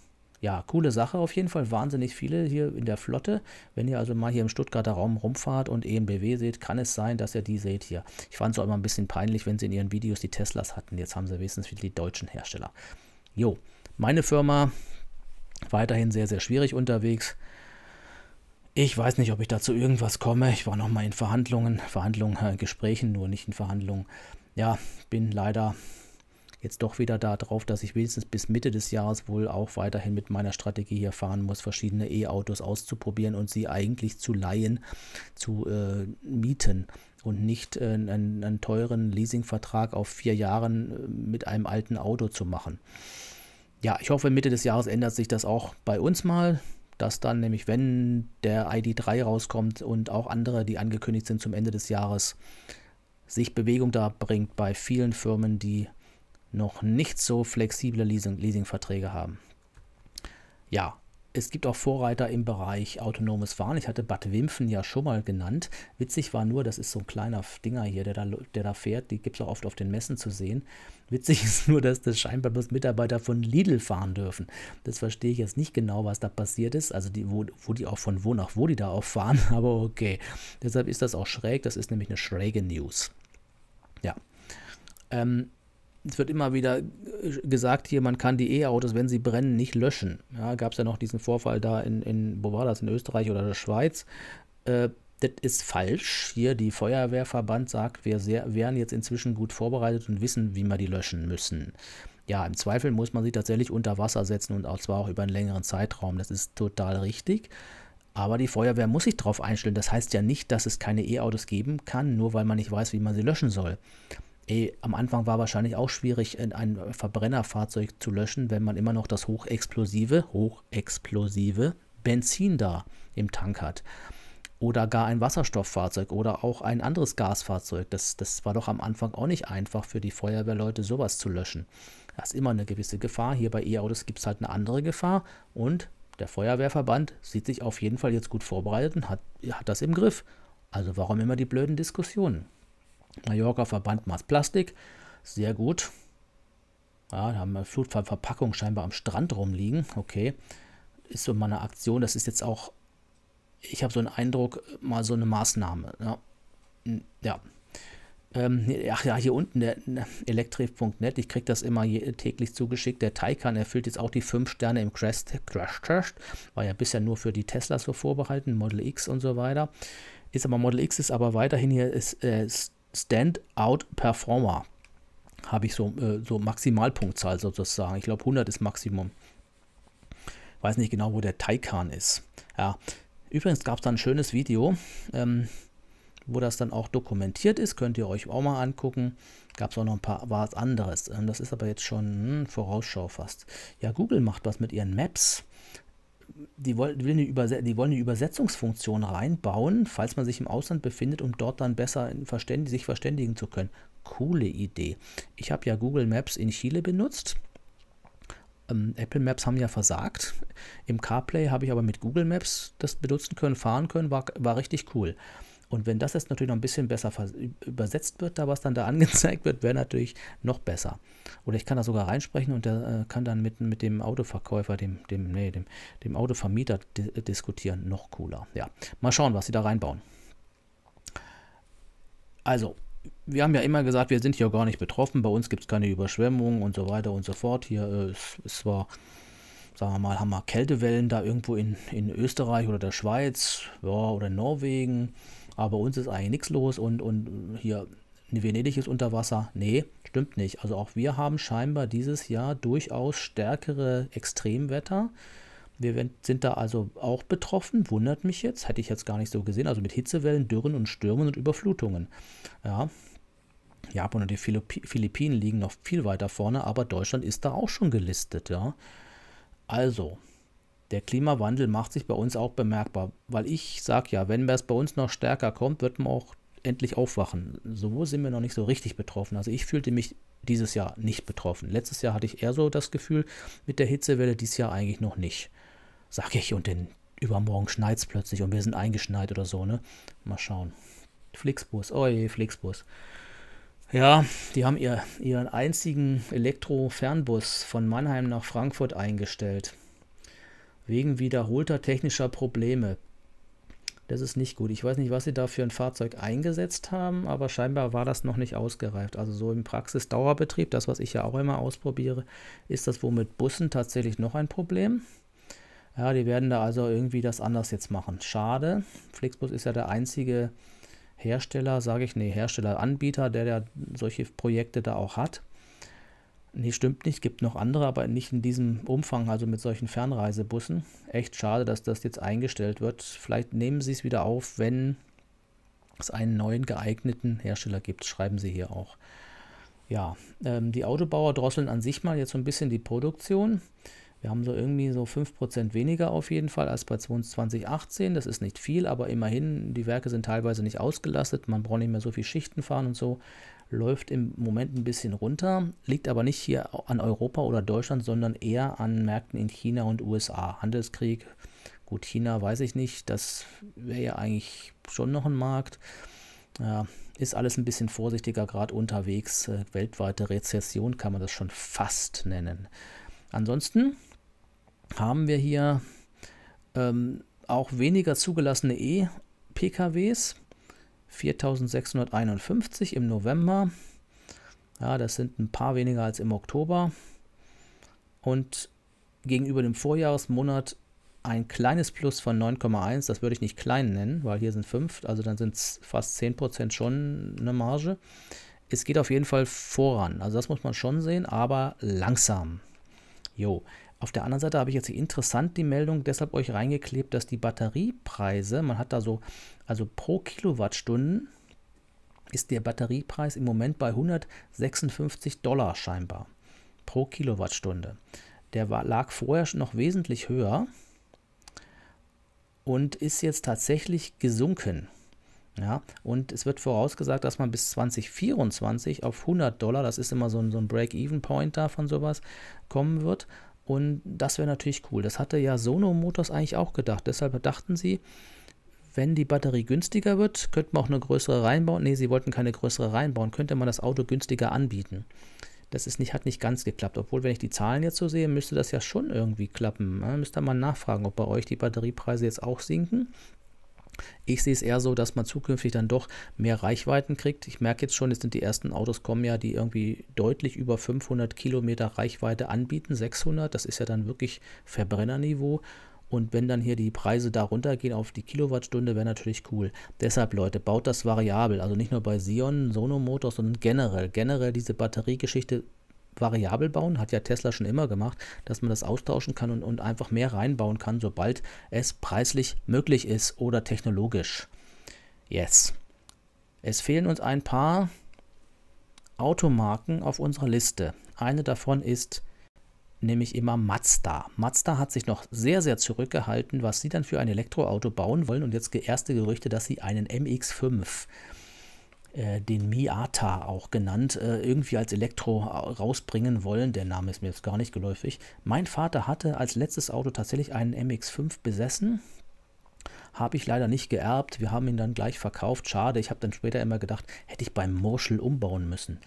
Ja, coole Sache auf jeden Fall. Wahnsinnig viele hier in der Flotte. Wenn ihr also mal hier im Stuttgarter Raum rumfahrt und E N B W seht, kann es sein, dass ihr die seht hier. Ich fand es auch immer ein bisschen peinlich, wenn sie in ihren Videos die Teslas hatten. Jetzt haben sie wenigstens die deutschen Hersteller. Jo, meine Firma weiterhin sehr, sehr schwierig unterwegs. Ich weiß nicht, ob ich dazu irgendwas komme. Ich war nochmal in Verhandlungen, Verhandlungen, äh, Gesprächen, nur nicht in Verhandlungen. Ja, bin leider jetzt doch wieder darauf, dass ich wenigstens bis Mitte des Jahres wohl auch weiterhin mit meiner Strategie hier fahren muss, verschiedene E-Autos auszuprobieren und sie eigentlich zu leihen, zu äh, mieten und nicht äh, einen, einen teuren Leasingvertrag auf vier Jahren mit einem alten Auto zu machen. ja, ich hoffe, Mitte des Jahres ändert sich das auch bei uns mal, dass dann nämlich, wenn der I D drei rauskommt und auch andere, die angekündigt sind zum Ende des Jahres, sich Bewegung da bringt bei vielen Firmen, die noch nicht so flexible Leasing, Leasingverträge haben. Ja, es gibt auch Vorreiter im Bereich autonomes Fahren. Ich hatte Bad Wimpfen ja schon mal genannt. Witzig war nur, das ist so ein kleiner Dinger hier, der da, der da fährt. Die gibt es auch oft auf den Messen zu sehen. Witzig ist nur, dass das scheinbar bloß Mitarbeiter von Lidl fahren dürfen. Das verstehe ich jetzt nicht genau, was da passiert ist. Also die, wo, wo die auch von wo nach wo die da auch fahren. Aber okay, deshalb ist das auch schräg. Das ist nämlich eine schräge News. Ja, ähm, es wird immer wieder gesagt, hier, man kann die E-Autos, wenn sie brennen, nicht löschen. Ja, gab es ja noch diesen Vorfall da in, in, wo war das, in Österreich oder der Schweiz. Äh, das ist falsch. Hier, die Feuerwehrverband sagt, wir sehr, wären jetzt inzwischen gut vorbereitet und wissen, wie man die löschen müssen. Ja, im Zweifel muss man sie tatsächlich unter Wasser setzen und auch zwar auch über einen längeren Zeitraum. Das ist total richtig. Aber die Feuerwehr muss sich darauf einstellen. Das heißt ja nicht, dass es keine E-Autos geben kann, nur weil man nicht weiß, wie man sie löschen soll. Ey, am Anfang war wahrscheinlich auch schwierig, ein Verbrennerfahrzeug zu löschen, wenn man immer noch das hochexplosive, hochexplosive Benzin da im Tank hat. Oder gar ein Wasserstofffahrzeug oder auch ein anderes Gasfahrzeug. Das, das war doch am Anfang auch nicht einfach für die Feuerwehrleute, sowas zu löschen. Das ist immer eine gewisse Gefahr. Hier bei E-Autos gibt es halt eine andere Gefahr. Und der Feuerwehrverband sieht sich auf jeden Fall jetzt gut vorbereitet und hat, hat das im Griff. Also warum immer die blöden Diskussionen? Mallorca Verband Maß Plastik, sehr gut. Ja, da haben wir Flutverpackung scheinbar am Strand rumliegen. Okay, ist so mal eine Aktion. Das ist jetzt auch, ich habe so einen Eindruck, mal so eine Maßnahme. Ja, ja. Ähm, ach ja, hier unten der elektrif punkt net, ich kriege das immer je, täglich zugeschickt. Der Taycan erfüllt jetzt auch die fünf Sterne im Crash-Test. War ja bisher nur für die Teslas so vorbehalten, Model X und so weiter. Ist aber Model X ist aber weiterhin hier ist äh, Standout Performer, habe ich so, äh, so Maximalpunktzahl sozusagen. Ich glaube, hundert ist Maximum. Weiß nicht genau, wo der Taycan ist. Ja. Übrigens gab es da ein schönes Video, ähm, wo das dann auch dokumentiert ist. Könnt ihr euch auch mal angucken. Gab es auch noch ein paar was anderes. Ähm, das ist aber jetzt schon hm, Vorausschau fast. Ja, Google macht was mit ihren Maps. Die wollen, die wollen eine Übersetzungsfunktion reinbauen, falls man sich im Ausland befindet, um dort dann besser verständigen, sich verständigen zu können. Coole Idee. Ich habe ja Google Maps in Chile benutzt. Ähm, Apple Maps haben ja versagt. Im CarPlay habe ich aber mit Google Maps das benutzen können, fahren können, war, war richtig cool. Und wenn das jetzt natürlich noch ein bisschen besser übersetzt wird, da was dann da angezeigt wird, wäre natürlich noch besser. Oder ich kann da sogar reinsprechen und der, äh, kann dann mit, mit dem Autoverkäufer, dem, dem, nee, dem, dem Autovermieter di diskutieren. Noch cooler. Ja, mal schauen, was sie da reinbauen. Also, wir haben ja immer gesagt, wir sind hier gar nicht betroffen. Bei uns gibt es keine Überschwemmungen und so weiter und so fort. Hier äh, ist, ist zwar, sagen wir mal, haben wir Kältewellen da irgendwo in, in Österreich oder der Schweiz, ja, oder in Norwegen. Aber bei uns ist eigentlich nichts los und, und hier Venedig ist unter Wasser. Nee, stimmt nicht. Also auch wir haben scheinbar dieses Jahr durchaus stärkere Extremwetter. Wir sind da also auch betroffen. Wundert mich jetzt. Hätte ich jetzt gar nicht so gesehen. Also mit Hitzewellen, Dürren und Stürmen und Überflutungen. Ja, Japan und die Philippinen liegen noch viel weiter vorne, aber Deutschland ist da auch schon gelistet. Ja, also... Der Klimawandel macht sich bei uns auch bemerkbar, weil ich sage ja, wenn es bei uns noch stärker kommt, wird man auch endlich aufwachen. So sind wir noch nicht so richtig betroffen. Also ich fühlte mich dieses Jahr nicht betroffen. Letztes Jahr hatte ich eher so das Gefühl mit der Hitzewelle, dieses Jahr eigentlich noch nicht. Sag ich, und denn übermorgen schneit es plötzlich und wir sind eingeschneit oder so, ne? Mal schauen. Flixbus, oh je, Flixbus. Ja, die haben ihr, ihren einzigen Elektro-Fernbus von Mannheim nach Frankfurt eingestellt. Wegen wiederholter technischer Probleme. Das ist nicht gut. Ich weiß nicht, was sie da für ein Fahrzeug eingesetzt haben, aber scheinbar war das noch nicht ausgereift. Also so im Praxisdauerbetrieb, das, was ich ja auch immer ausprobiere, ist das wohl mit Bussen tatsächlich noch ein Problem. Ja, die werden da also irgendwie das anders jetzt machen. Schade. Flixbus ist ja der einzige Hersteller, sage ich, nee, Herstelleranbieter, der ja solche Projekte da auch hat. Nee, stimmt nicht. Gibt noch andere, aber nicht in diesem Umfang, also mit solchen Fernreisebussen. Echt schade, dass das jetzt eingestellt wird. Vielleicht nehmen Sie es wieder auf, wenn es einen neuen geeigneten Hersteller gibt. Schreiben Sie hier auch. Ja, ähm, die Autobauer drosseln an sich mal jetzt so ein bisschen die Produktion. Wir haben so irgendwie so fünf Prozent weniger auf jeden Fall als bei zwanzig achtzehn. Das ist nicht viel, aber immerhin, die Werke sind teilweise nicht ausgelastet. Man braucht nicht mehr so viel Schichten fahren und so. Läuft im Moment ein bisschen runter, liegt aber nicht hier an Europa oder Deutschland, sondern eher an Märkten in China und U S A. Handelskrieg, gut, China weiß ich nicht, das wäre ja eigentlich schon noch ein Markt. Ja, ist alles ein bisschen vorsichtiger gerade unterwegs. Äh, weltweite Rezession kann man das schon fast nennen. Ansonsten haben wir hier ähm, auch weniger zugelassene E-P K Ws, viertausendsechshunderteinundfünfzig im November. Ja, das sind ein paar weniger als im Oktober. Und gegenüber dem Vorjahresmonat ein kleines Plus von neun Komma eins. Das würde ich nicht klein nennen, weil hier sind fünf, also dann sind es fast zehn Prozent schon eine Marge. Es geht auf jeden Fall voran, also das muss man schon sehen, aber langsam. Jo. Auf der anderen Seite habe ich jetzt interessant die Meldung deshalb euch reingeklebt, dass die Batteriepreise, man hat da so, also pro Kilowattstunden ist der Batteriepreis im Moment bei hundertsechsundfünfzig Dollar scheinbar, pro Kilowattstunde. Der war, lag vorher noch wesentlich höher und ist jetzt tatsächlich gesunken. Ja, und es wird vorausgesagt, dass man bis zwanzig vierundzwanzig auf hundert Dollar, das ist immer so ein, so ein Break-Even-Point da von sowas, kommen wird. Und das wäre natürlich cool. Das hatte ja Sono Motors eigentlich auch gedacht. Deshalb dachten sie, wenn die Batterie günstiger wird, könnte man auch eine größere reinbauen. Ne, sie wollten keine größere reinbauen. Könnte man das Auto günstiger anbieten. Das ist nicht, hat nicht ganz geklappt. Obwohl, wenn ich die Zahlen jetzt so sehe, müsste das ja schon irgendwie klappen. Da müsst ihr mal nachfragen, ob bei euch die Batteriepreise jetzt auch sinken. Ich sehe es eher so, dass man zukünftig dann doch mehr Reichweiten kriegt. Ich merke jetzt schon, jetzt sind die ersten Autos kommen ja, die irgendwie deutlich über fünfhundert Kilometer Reichweite anbieten, sechshundert, das ist ja dann wirklich Verbrennerniveau. Und wenn dann hier die Preise da runtergehen auf die Kilowattstunde, wäre natürlich cool. Deshalb, Leute, baut das variabel, also nicht nur bei Sion, Sono Motors, sondern generell, generell diese Batteriegeschichte variabel bauen, hat ja Tesla schon immer gemacht, dass man das austauschen kann und, und einfach mehr reinbauen kann, sobald es preislich möglich ist oder technologisch. Yes. Es fehlen uns ein paar Automarken auf unserer Liste. Eine davon ist nämlich immer Mazda. Mazda hat sich noch sehr, sehr zurückgehalten, was sie dann für ein Elektroauto bauen wollen, und jetzt erste Gerüchte, dass sie einen M X fünf den Miata auch genannt, irgendwie als Elektro rausbringen wollen. Der Name ist mir jetzt gar nicht geläufig. Mein Vater hatte als letztes Auto tatsächlich einen M X fünf besessen. Habe ich leider nicht geerbt. Wir haben ihn dann gleich verkauft. Schade, ich habe dann später immer gedacht, hätte ich beim Morschel umbauen müssen.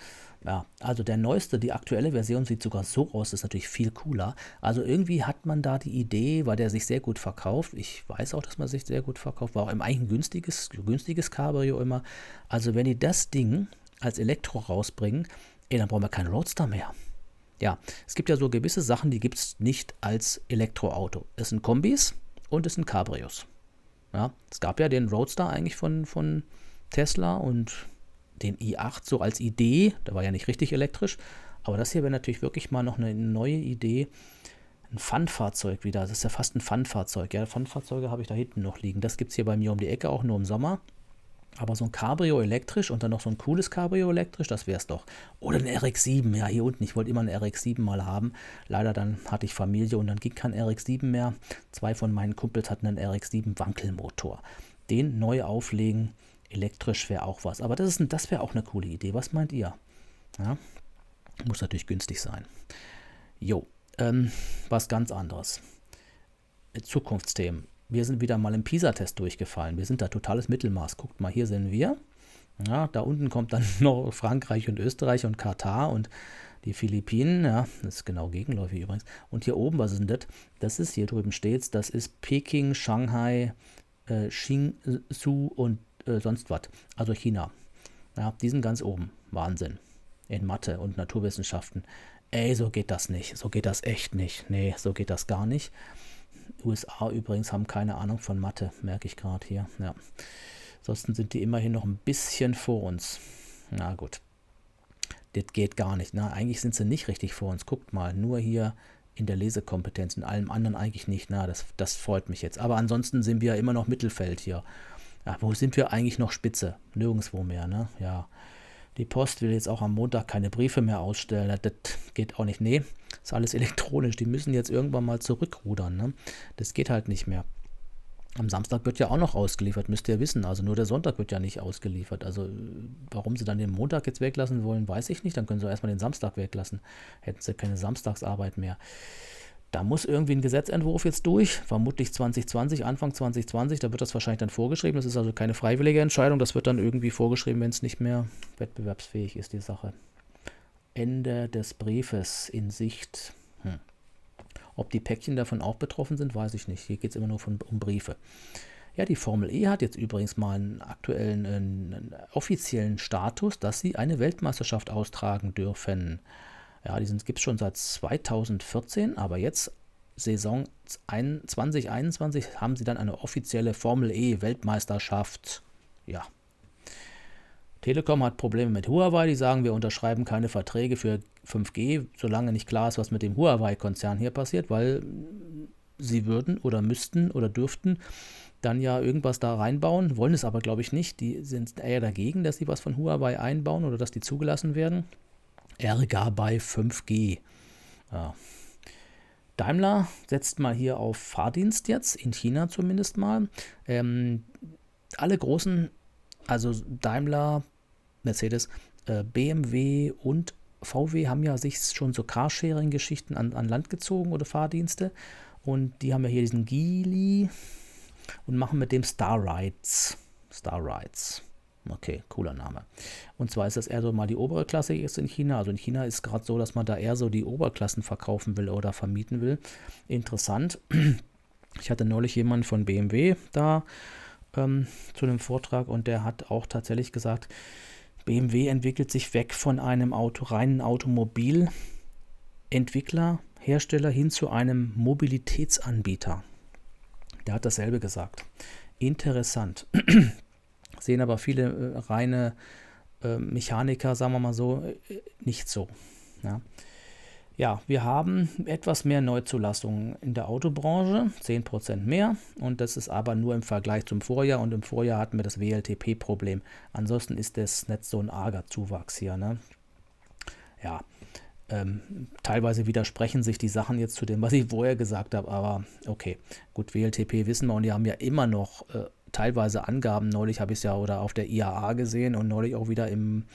Ja, also der neueste, die aktuelle Version sieht sogar so aus, das ist natürlich viel cooler. Also irgendwie hat man da die Idee, weil der sich sehr gut verkauft. Ich weiß auch, dass man sich sehr gut verkauft. War auch eigentlich ein günstiges, günstiges Cabrio immer. Also wenn die das Ding als Elektro rausbringen, ey, dann brauchen wir keinen Roadster mehr. Ja, es gibt ja so gewisse Sachen, die gibt es nicht als Elektroauto. Es sind Kombis und es sind Cabrios. Ja, es gab ja den Roadster eigentlich von, von Tesla und den i acht so als Idee, der war ja nicht richtig elektrisch, aber das hier wäre natürlich wirklich mal noch eine neue Idee, ein Fun-Fahrzeug wieder, das ist ja fast ein Fun-Fahrzeug, ja, Fun-Fahrzeuge habe ich da hinten noch liegen, das gibt es hier bei mir um die Ecke auch nur im Sommer, aber so ein Cabrio elektrisch und dann noch so ein cooles Cabrio elektrisch, das wäre es doch. Oder ein R X sieben, ja, hier unten, ich wollte immer einen R X sieben mal haben, leider dann hatte ich Familie und dann ging kein R X sieben mehr, zwei von meinen Kumpels hatten einen R X sieben Wankelmotor, den neu auflegen, elektrisch wäre auch was. Aber das, ist ein, das wäre auch eine coole Idee. Was meint ihr? Ja, muss natürlich günstig sein. Jo, ähm, was ganz anderes. Zukunftsthemen. Wir sind wieder mal im PISA-Test durchgefallen. Wir sind da totales Mittelmaß. Guckt mal, hier sind wir. Ja, da unten kommt dann noch Frankreich und Österreich und Katar und die Philippinen. Ja, das ist genau gegenläufig übrigens. Und hier oben, was ist denn das? Das ist, hier drüben steht es, das ist Peking, Shanghai, äh, Hsinchu und Äh, sonst was, also China. Ja, die sind ganz oben. Wahnsinn. In Mathe und Naturwissenschaften. Ey, so geht das nicht. So geht das echt nicht. Nee, so geht das gar nicht. U S A übrigens haben keine Ahnung von Mathe, merke ich gerade hier. Ja. Ansonsten sind die immerhin noch ein bisschen vor uns. Na gut. Das geht gar nicht. Na, eigentlich sind sie nicht richtig vor uns. Guckt mal, nur hier in der Lesekompetenz, in allem anderen eigentlich nicht. Na, das, das freut mich jetzt. Aber ansonsten sind wir ja immer noch Mittelfeld hier. Ja, wo sind wir eigentlich noch Spitze? Nirgendwo mehr, ne? Ja, Die Post will jetzt auch am Montag keine Briefe mehr ausstellen. Das geht auch nicht. Nee, ist alles elektronisch. Die müssen jetzt irgendwann mal zurückrudern. Ne? Das geht halt nicht mehr. Am Samstag wird ja auch noch ausgeliefert, müsst ihr wissen. Also nur der Sonntag wird ja nicht ausgeliefert. Also warum sie dann den Montag jetzt weglassen wollen, weiß ich nicht. Dann können sie erstmal den Samstag weglassen. Hätten sie keine Samstagsarbeit mehr. Da muss irgendwie ein Gesetzentwurf jetzt durch, vermutlich zwanzig zwanzig, Anfang zwanzig zwanzig, da wird das wahrscheinlich dann vorgeschrieben. Das ist also keine freiwillige Entscheidung, das wird dann irgendwie vorgeschrieben, wenn es nicht mehr wettbewerbsfähig ist, die Sache. Ende des Briefes in Sicht. Hm. Ob die Päckchen davon auch betroffen sind, weiß ich nicht. Hier geht es immer nur von, um Briefe. Ja, die Formel E hat jetzt übrigens mal einen aktuellen, einen offiziellen Status, dass sie eine Weltmeisterschaft austragen dürfen. Ja, die gibt es schon seit zweitausendvierzehn, aber jetzt, Saison zwanzig einundzwanzig, haben sie dann eine offizielle Formel-E-Weltmeisterschaft. Ja. Telekom hat Probleme mit Huawei, die sagen, wir unterschreiben keine Verträge für fünf G, solange nicht klar ist, was mit dem Huawei-Konzern hier passiert, weil sie würden oder müssten oder dürften dann ja irgendwas da reinbauen, wollen es aber, glaube ich, nicht. Die sind eher dagegen, dass sie was von Huawei einbauen oder dass die zugelassen werden. Ärger bei fünf G. Ja. Daimler setzt mal hier auf Fahrdienst jetzt, in China zumindest mal. Ähm, alle großen, also Daimler, Mercedes, äh, B M W und V W haben ja sich schon so Carsharing-Geschichten an, an Land gezogen oder Fahrdienste. Und die haben ja hier diesen Geely und machen mit dem Starrides. Starrides. Okay, cooler Name. Und zwar ist das eher so mal die obere Klasse jetzt in China. Also in China ist gerade so, dass man da eher so die Oberklassen verkaufen will oder vermieten will. Interessant. Ich hatte neulich jemanden von B M W da ähm, zu einem Vortrag und der hat auch tatsächlich gesagt, B M W entwickelt sich weg von einem Auto, reinen Automobilentwickler, Hersteller hin zu einem Mobilitätsanbieter. Der hat dasselbe gesagt. Interessant. Sehen aber viele äh, reine äh, Mechaniker, sagen wir mal so, äh, nicht so. Ja. Ja, wir haben etwas mehr Neuzulassungen in der Autobranche, zehn Prozent mehr. Und das ist aber nur im Vergleich zum Vorjahr. Und im Vorjahr hatten wir das W L T P-Problem. Ansonsten ist das nicht so ein arger Zuwachs hier. Ne? Ja, ähm, teilweise widersprechen sich die Sachen jetzt zu dem, was ich vorher gesagt habe. Aber okay, gut, W L T P wissen wir. Und die haben ja immer noch... Äh, teilweise Angaben, neulich habe ich es ja oder auf der I A A gesehen und neulich auch wieder im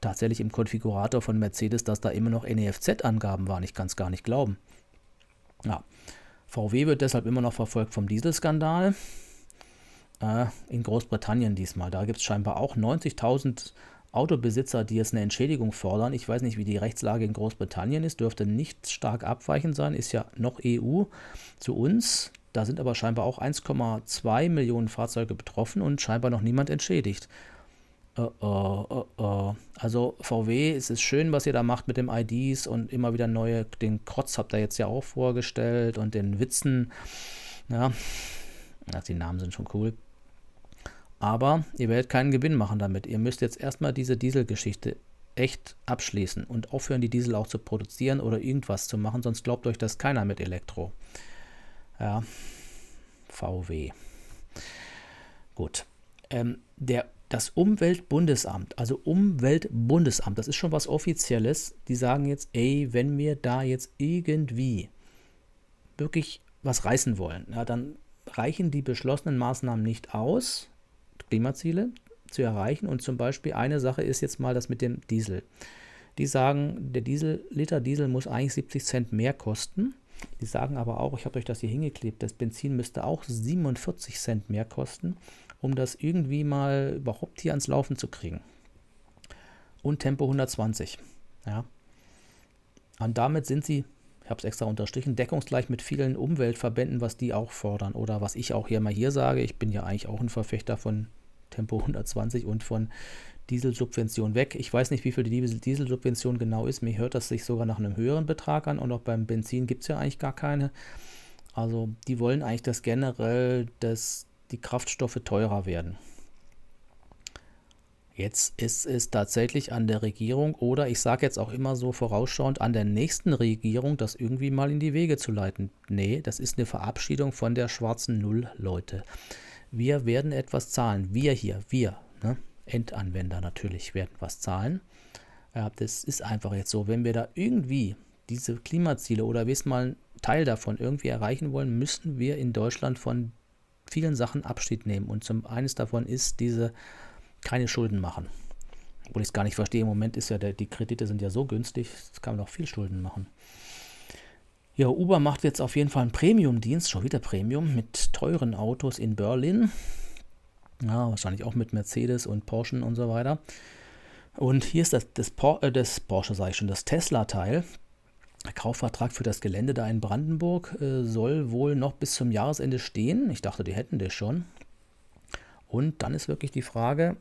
tatsächlich im Konfigurator von Mercedes, dass da immer noch N E F Z-Angaben waren. Ich kann es gar nicht glauben. Ja. V W wird deshalb immer noch verfolgt vom Dieselskandal. Äh, in Großbritannien diesmal. Da gibt es scheinbar auch neunzigtausend Autobesitzer, die jetzt eine Entschädigung fordern. Ich weiß nicht, wie die Rechtslage in Großbritannien ist. Dürfte nicht stark abweichend sein. Ist ja noch E U zu uns. Da sind aber scheinbar auch eins Komma zwei Millionen Fahrzeuge betroffen und scheinbar noch niemand entschädigt. Uh, uh, uh, uh. Also V W, es ist schön, was ihr da macht mit dem I Ds und immer wieder neue, den Krotz habt ihr jetzt ja auch vorgestellt und den Witzen. Ja, die Namen sind schon cool. Aber ihr werdet keinen Gewinn machen damit. Ihr müsst jetzt erstmal diese Dieselgeschichte echt abschließen und aufhören, die Diesel auch zu produzieren oder irgendwas zu machen, sonst glaubt euch das keiner mit Elektro. Ja, V W. Gut. Ähm, der, das Umweltbundesamt, also Umweltbundesamt, das ist schon was Offizielles. Die sagen jetzt, ey, wenn wir da jetzt irgendwie wirklich was reißen wollen, ja, dann reichen die beschlossenen Maßnahmen nicht aus, Klimaziele zu erreichen. Und zum Beispiel eine Sache ist jetzt mal das mit dem Diesel. Die sagen, der Diesel, Liter Diesel muss eigentlich siebzig Cent mehr kosten. Die sagen aber auch, ich habe euch das hier hingeklebt, das Benzin müsste auch siebenundvierzig Cent mehr kosten, um das irgendwie mal überhaupt hier ans Laufen zu kriegen. Und Tempo hundertzwanzig. Ja. Und damit sind sie, ich habe es extra unterstrichen, deckungsgleich mit vielen Umweltverbänden, was die auch fordern. Oder was ich auch hier mal hier sage, ich bin ja eigentlich auch ein Verfechter von Tempo hundertzwanzig und von Dieselsubvention weg. Ich weiß nicht, wie viel die Dieselsubvention genau ist. Mir hört das sich sogar nach einem höheren Betrag an und auch beim Benzin gibt es ja eigentlich gar keine. Also die wollen eigentlich, dass generell dass die Kraftstoffe teurer werden. Jetzt ist es tatsächlich an der Regierung oder ich sage jetzt auch immer so vorausschauend an der nächsten Regierung, das irgendwie mal in die Wege zu leiten. Nee, das ist eine Verabschiedung von der schwarzen Null, Leute. Wir werden etwas zahlen. Wir hier, wir, ne? Endanwender natürlich werden was zahlen. Äh, das ist einfach jetzt so, wenn wir da irgendwie diese Klimaziele oder wissen mal einen Teil davon irgendwie erreichen wollen, müssen wir in Deutschland von vielen Sachen Abschied nehmen. Und zum eines davon ist diese keine Schulden machen. Obwohl ich es gar nicht verstehe, im Moment ist ja der, die Kredite sind ja so günstig, es kann man doch viel Schulden machen. Ja, Uber macht jetzt auf jeden Fall einen Premium-Dienst, schon wieder Premium, mit teuren Autos in Berlin. Ja, wahrscheinlich auch mit Mercedes und Porsche und so weiter. Und hier ist das, das, Por äh, das Porsche, sage ich schon, das Tesla-Teil. Der Kaufvertrag für das Gelände da in Brandenburg äh, soll wohl noch bis zum Jahresende stehen. Ich dachte, die hätten das schon. Und dann ist wirklich die Frage,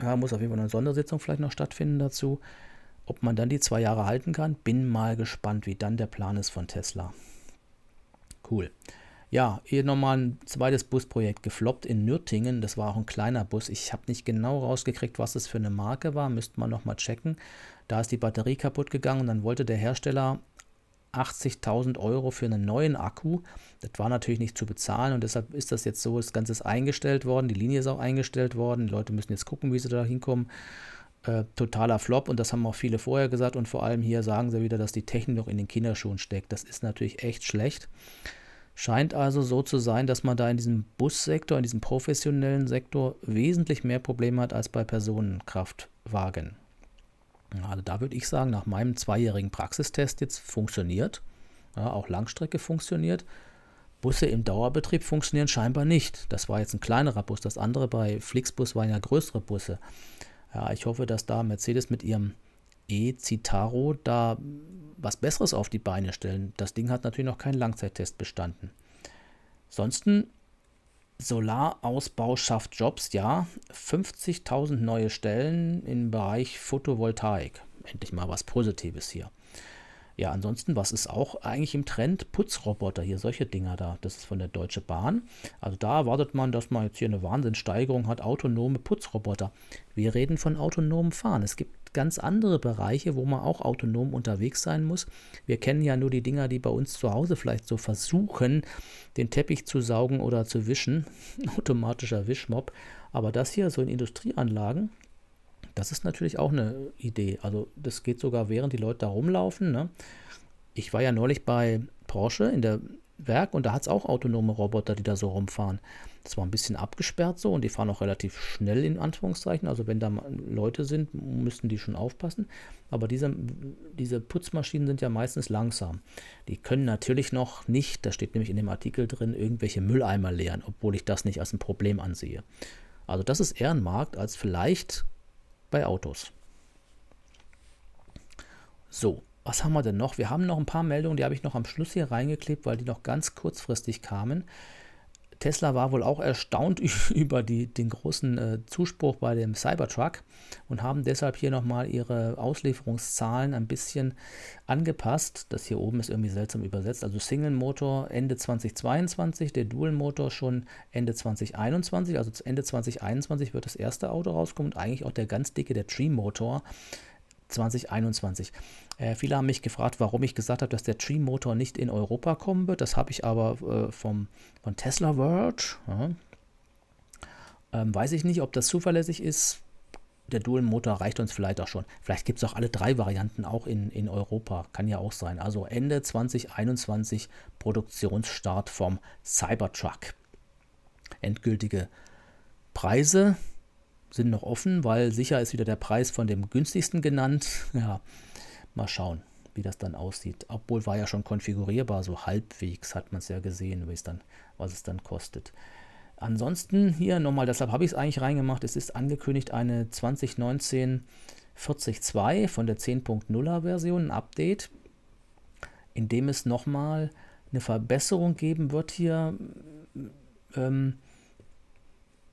ja, muss auf jeden Fall eine Sondersitzung vielleicht noch stattfinden dazu, ob man dann die zwei Jahre halten kann. Bin mal gespannt, wie dann der Plan ist von Tesla. Cool. Ja, hier nochmal ein zweites Busprojekt gefloppt in Nürtingen. Das war auch ein kleiner Bus. Ich habe nicht genau rausgekriegt, was das für eine Marke war. Müsste man nochmal checken. Da ist die Batterie kaputt gegangen und dann wollte der Hersteller achtzigtausend Euro für einen neuen Akku. Das war natürlich nicht zu bezahlen und deshalb ist das jetzt so, das Ganze ist eingestellt worden, die Linie ist auch eingestellt worden, die Leute müssen jetzt gucken, wie sie da hinkommen. Äh, totaler Flop und das haben auch viele vorher gesagt und vor allem hier sagen sie wieder, dass die Technik noch in den Kinderschuhen steckt. Das ist natürlich echt schlecht. Scheint also so zu sein, dass man da in diesem Bussektor, in diesem professionellen Sektor wesentlich mehr Probleme hat als bei Personenkraftwagen. Also da würde ich sagen, nach meinem zweijährigen Praxistest jetzt funktioniert, ja, auch Langstrecke funktioniert, Busse im Dauerbetrieb funktionieren scheinbar nicht. Das war jetzt ein kleinerer Bus, das andere bei Flixbus waren ja größere Busse. Ja, ich hoffe, dass da Mercedes mit ihrem E-Citaro da was Besseres auf die Beine stellen. Das Ding hat natürlich noch keinen Langzeittest bestanden. Ansonsten, Solarausbau schafft Jobs, ja. fünfzigtausend neue Stellen im Bereich Photovoltaik. Endlich mal was Positives hier. Ja, ansonsten, was ist auch eigentlich im Trend? Putzroboter hier, solche Dinger da. Das ist von der Deutsche Bahn. Also da erwartet man, dass man jetzt hier eine Wahnsinnssteigerung hat. Autonome Putzroboter. Wir reden von autonomem Fahren. Es gibt ganz andere Bereiche, wo man auch autonom unterwegs sein muss. Wir kennen ja nur die Dinger, die bei uns zu Hause vielleicht so versuchen, den Teppich zu saugen oder zu wischen. Automatischer Wischmopp. Aber das hier, so in Industrieanlagen, das ist natürlich auch eine Idee. Also das geht sogar, während die Leute da rumlaufen. Ne? Ich war ja neulich bei Porsche in der Werk und da hat es auch autonome Roboter, die da so rumfahren. Das war ein bisschen abgesperrt so und die fahren auch relativ schnell in Anführungszeichen. Also wenn da Leute sind, müssen die schon aufpassen. Aber diese, diese Putzmaschinen sind ja meistens langsam. Die können natürlich noch nicht, da steht nämlich in dem Artikel drin, irgendwelche Mülleimer leeren, obwohl ich das nicht als ein Problem ansehe. Also das ist eher ein Markt als vielleicht bei Autos. So, was haben wir denn noch? Wir haben noch ein paar Meldungen, die habe ich noch am Schluss hier reingeklebt, weil die noch ganz kurzfristig kamen. Tesla war wohl auch erstaunt über die, den großen äh, Zuspruch bei dem Cybertruck und haben deshalb hier nochmal ihre Auslieferungszahlen ein bisschen angepasst. Das hier oben ist irgendwie seltsam übersetzt. Also Single-Motor Ende zweitausendzweiundzwanzig, der Dual-Motor schon Ende zweitausendeinundzwanzig. Also Ende zweitausendeinundzwanzig wird das erste Auto rauskommen und eigentlich auch der ganz dicke, der Tree-Motor zweitausendeinundzwanzig. Äh, viele haben mich gefragt, warum ich gesagt habe, dass der Tree-Motor nicht in Europa kommen wird. Das habe ich aber äh, vom, von Tesla World. Ja. Ähm, weiß ich nicht, ob das zuverlässig ist. Der Dual-Motor reicht uns vielleicht auch schon. Vielleicht gibt es auch alle drei Varianten auch in, in Europa. Kann ja auch sein. Also Ende zweitausendeinundzwanzig Produktionsstart vom Cybertruck. Endgültige Preise sind noch offen, weil sicher ist wieder der Preis von dem günstigsten genannt. Ja, mal schauen, wie das dann aussieht. Obwohl war ja schon konfigurierbar, so halbwegs hat man es ja gesehen, wie es dann, was es dann kostet. Ansonsten hier nochmal, deshalb habe ich es eigentlich reingemacht, es ist angekündigt eine zweitausendneunzehn vierzig zwei von der zehn Punkt nuller Version, ein Update, in dem es nochmal eine Verbesserung geben wird hier, ähm,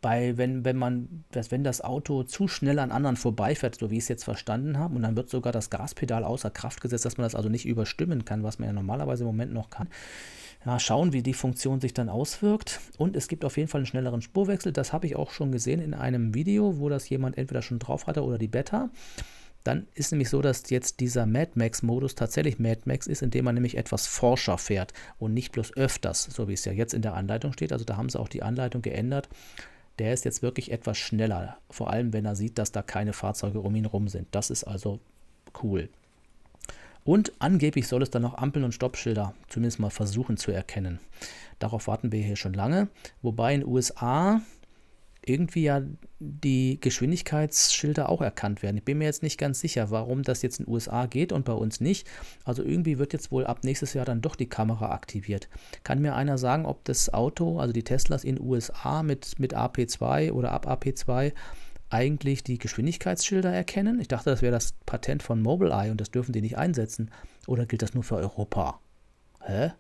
Weil wenn, wenn, man, wenn das Auto zu schnell an anderen vorbeifährt, so wie ich es jetzt verstanden habe, und dann wird sogar das Gaspedal außer Kraft gesetzt, dass man das also nicht überstimmen kann, was man ja normalerweise im Moment noch kann. Ja, schauen, wie die Funktion sich dann auswirkt. Und es gibt auf jeden Fall einen schnelleren Spurwechsel. Das habe ich auch schon gesehen in einem Video, wo das jemand entweder schon drauf hatte oder die Beta. Dann ist nämlich so, dass jetzt dieser Mad Max-Modus tatsächlich Mad Max ist, indem man nämlich etwas forscher fährt und nicht bloß öfters, so wie es ja jetzt in der Anleitung steht. Also da haben sie auch die Anleitung geändert. der ist jetzt wirklich etwas schneller, vor allem wenn er sieht, dass da keine Fahrzeuge um ihn rum sind. Das ist also cool. Und angeblich soll es dann noch Ampeln und Stoppschilder zumindest mal versuchen zu erkennen. Darauf warten wir hier schon lange, wobei in den U S A irgendwie ja die Geschwindigkeitsschilder auch erkannt werden. Ich bin mir jetzt nicht ganz sicher, warum das jetzt in den U S A geht und bei uns nicht. Also irgendwie wird jetzt wohl ab nächstes Jahr dann doch die Kamera aktiviert. Kann mir einer sagen, ob das Auto, also die Teslas in den U S A mit, mit A P zwei oder ab A P zwei eigentlich die Geschwindigkeitsschilder erkennen? Ich dachte, das wäre das Patent von Mobileye und das dürfen die nicht einsetzen. Oder gilt das nur für Europa? Hä?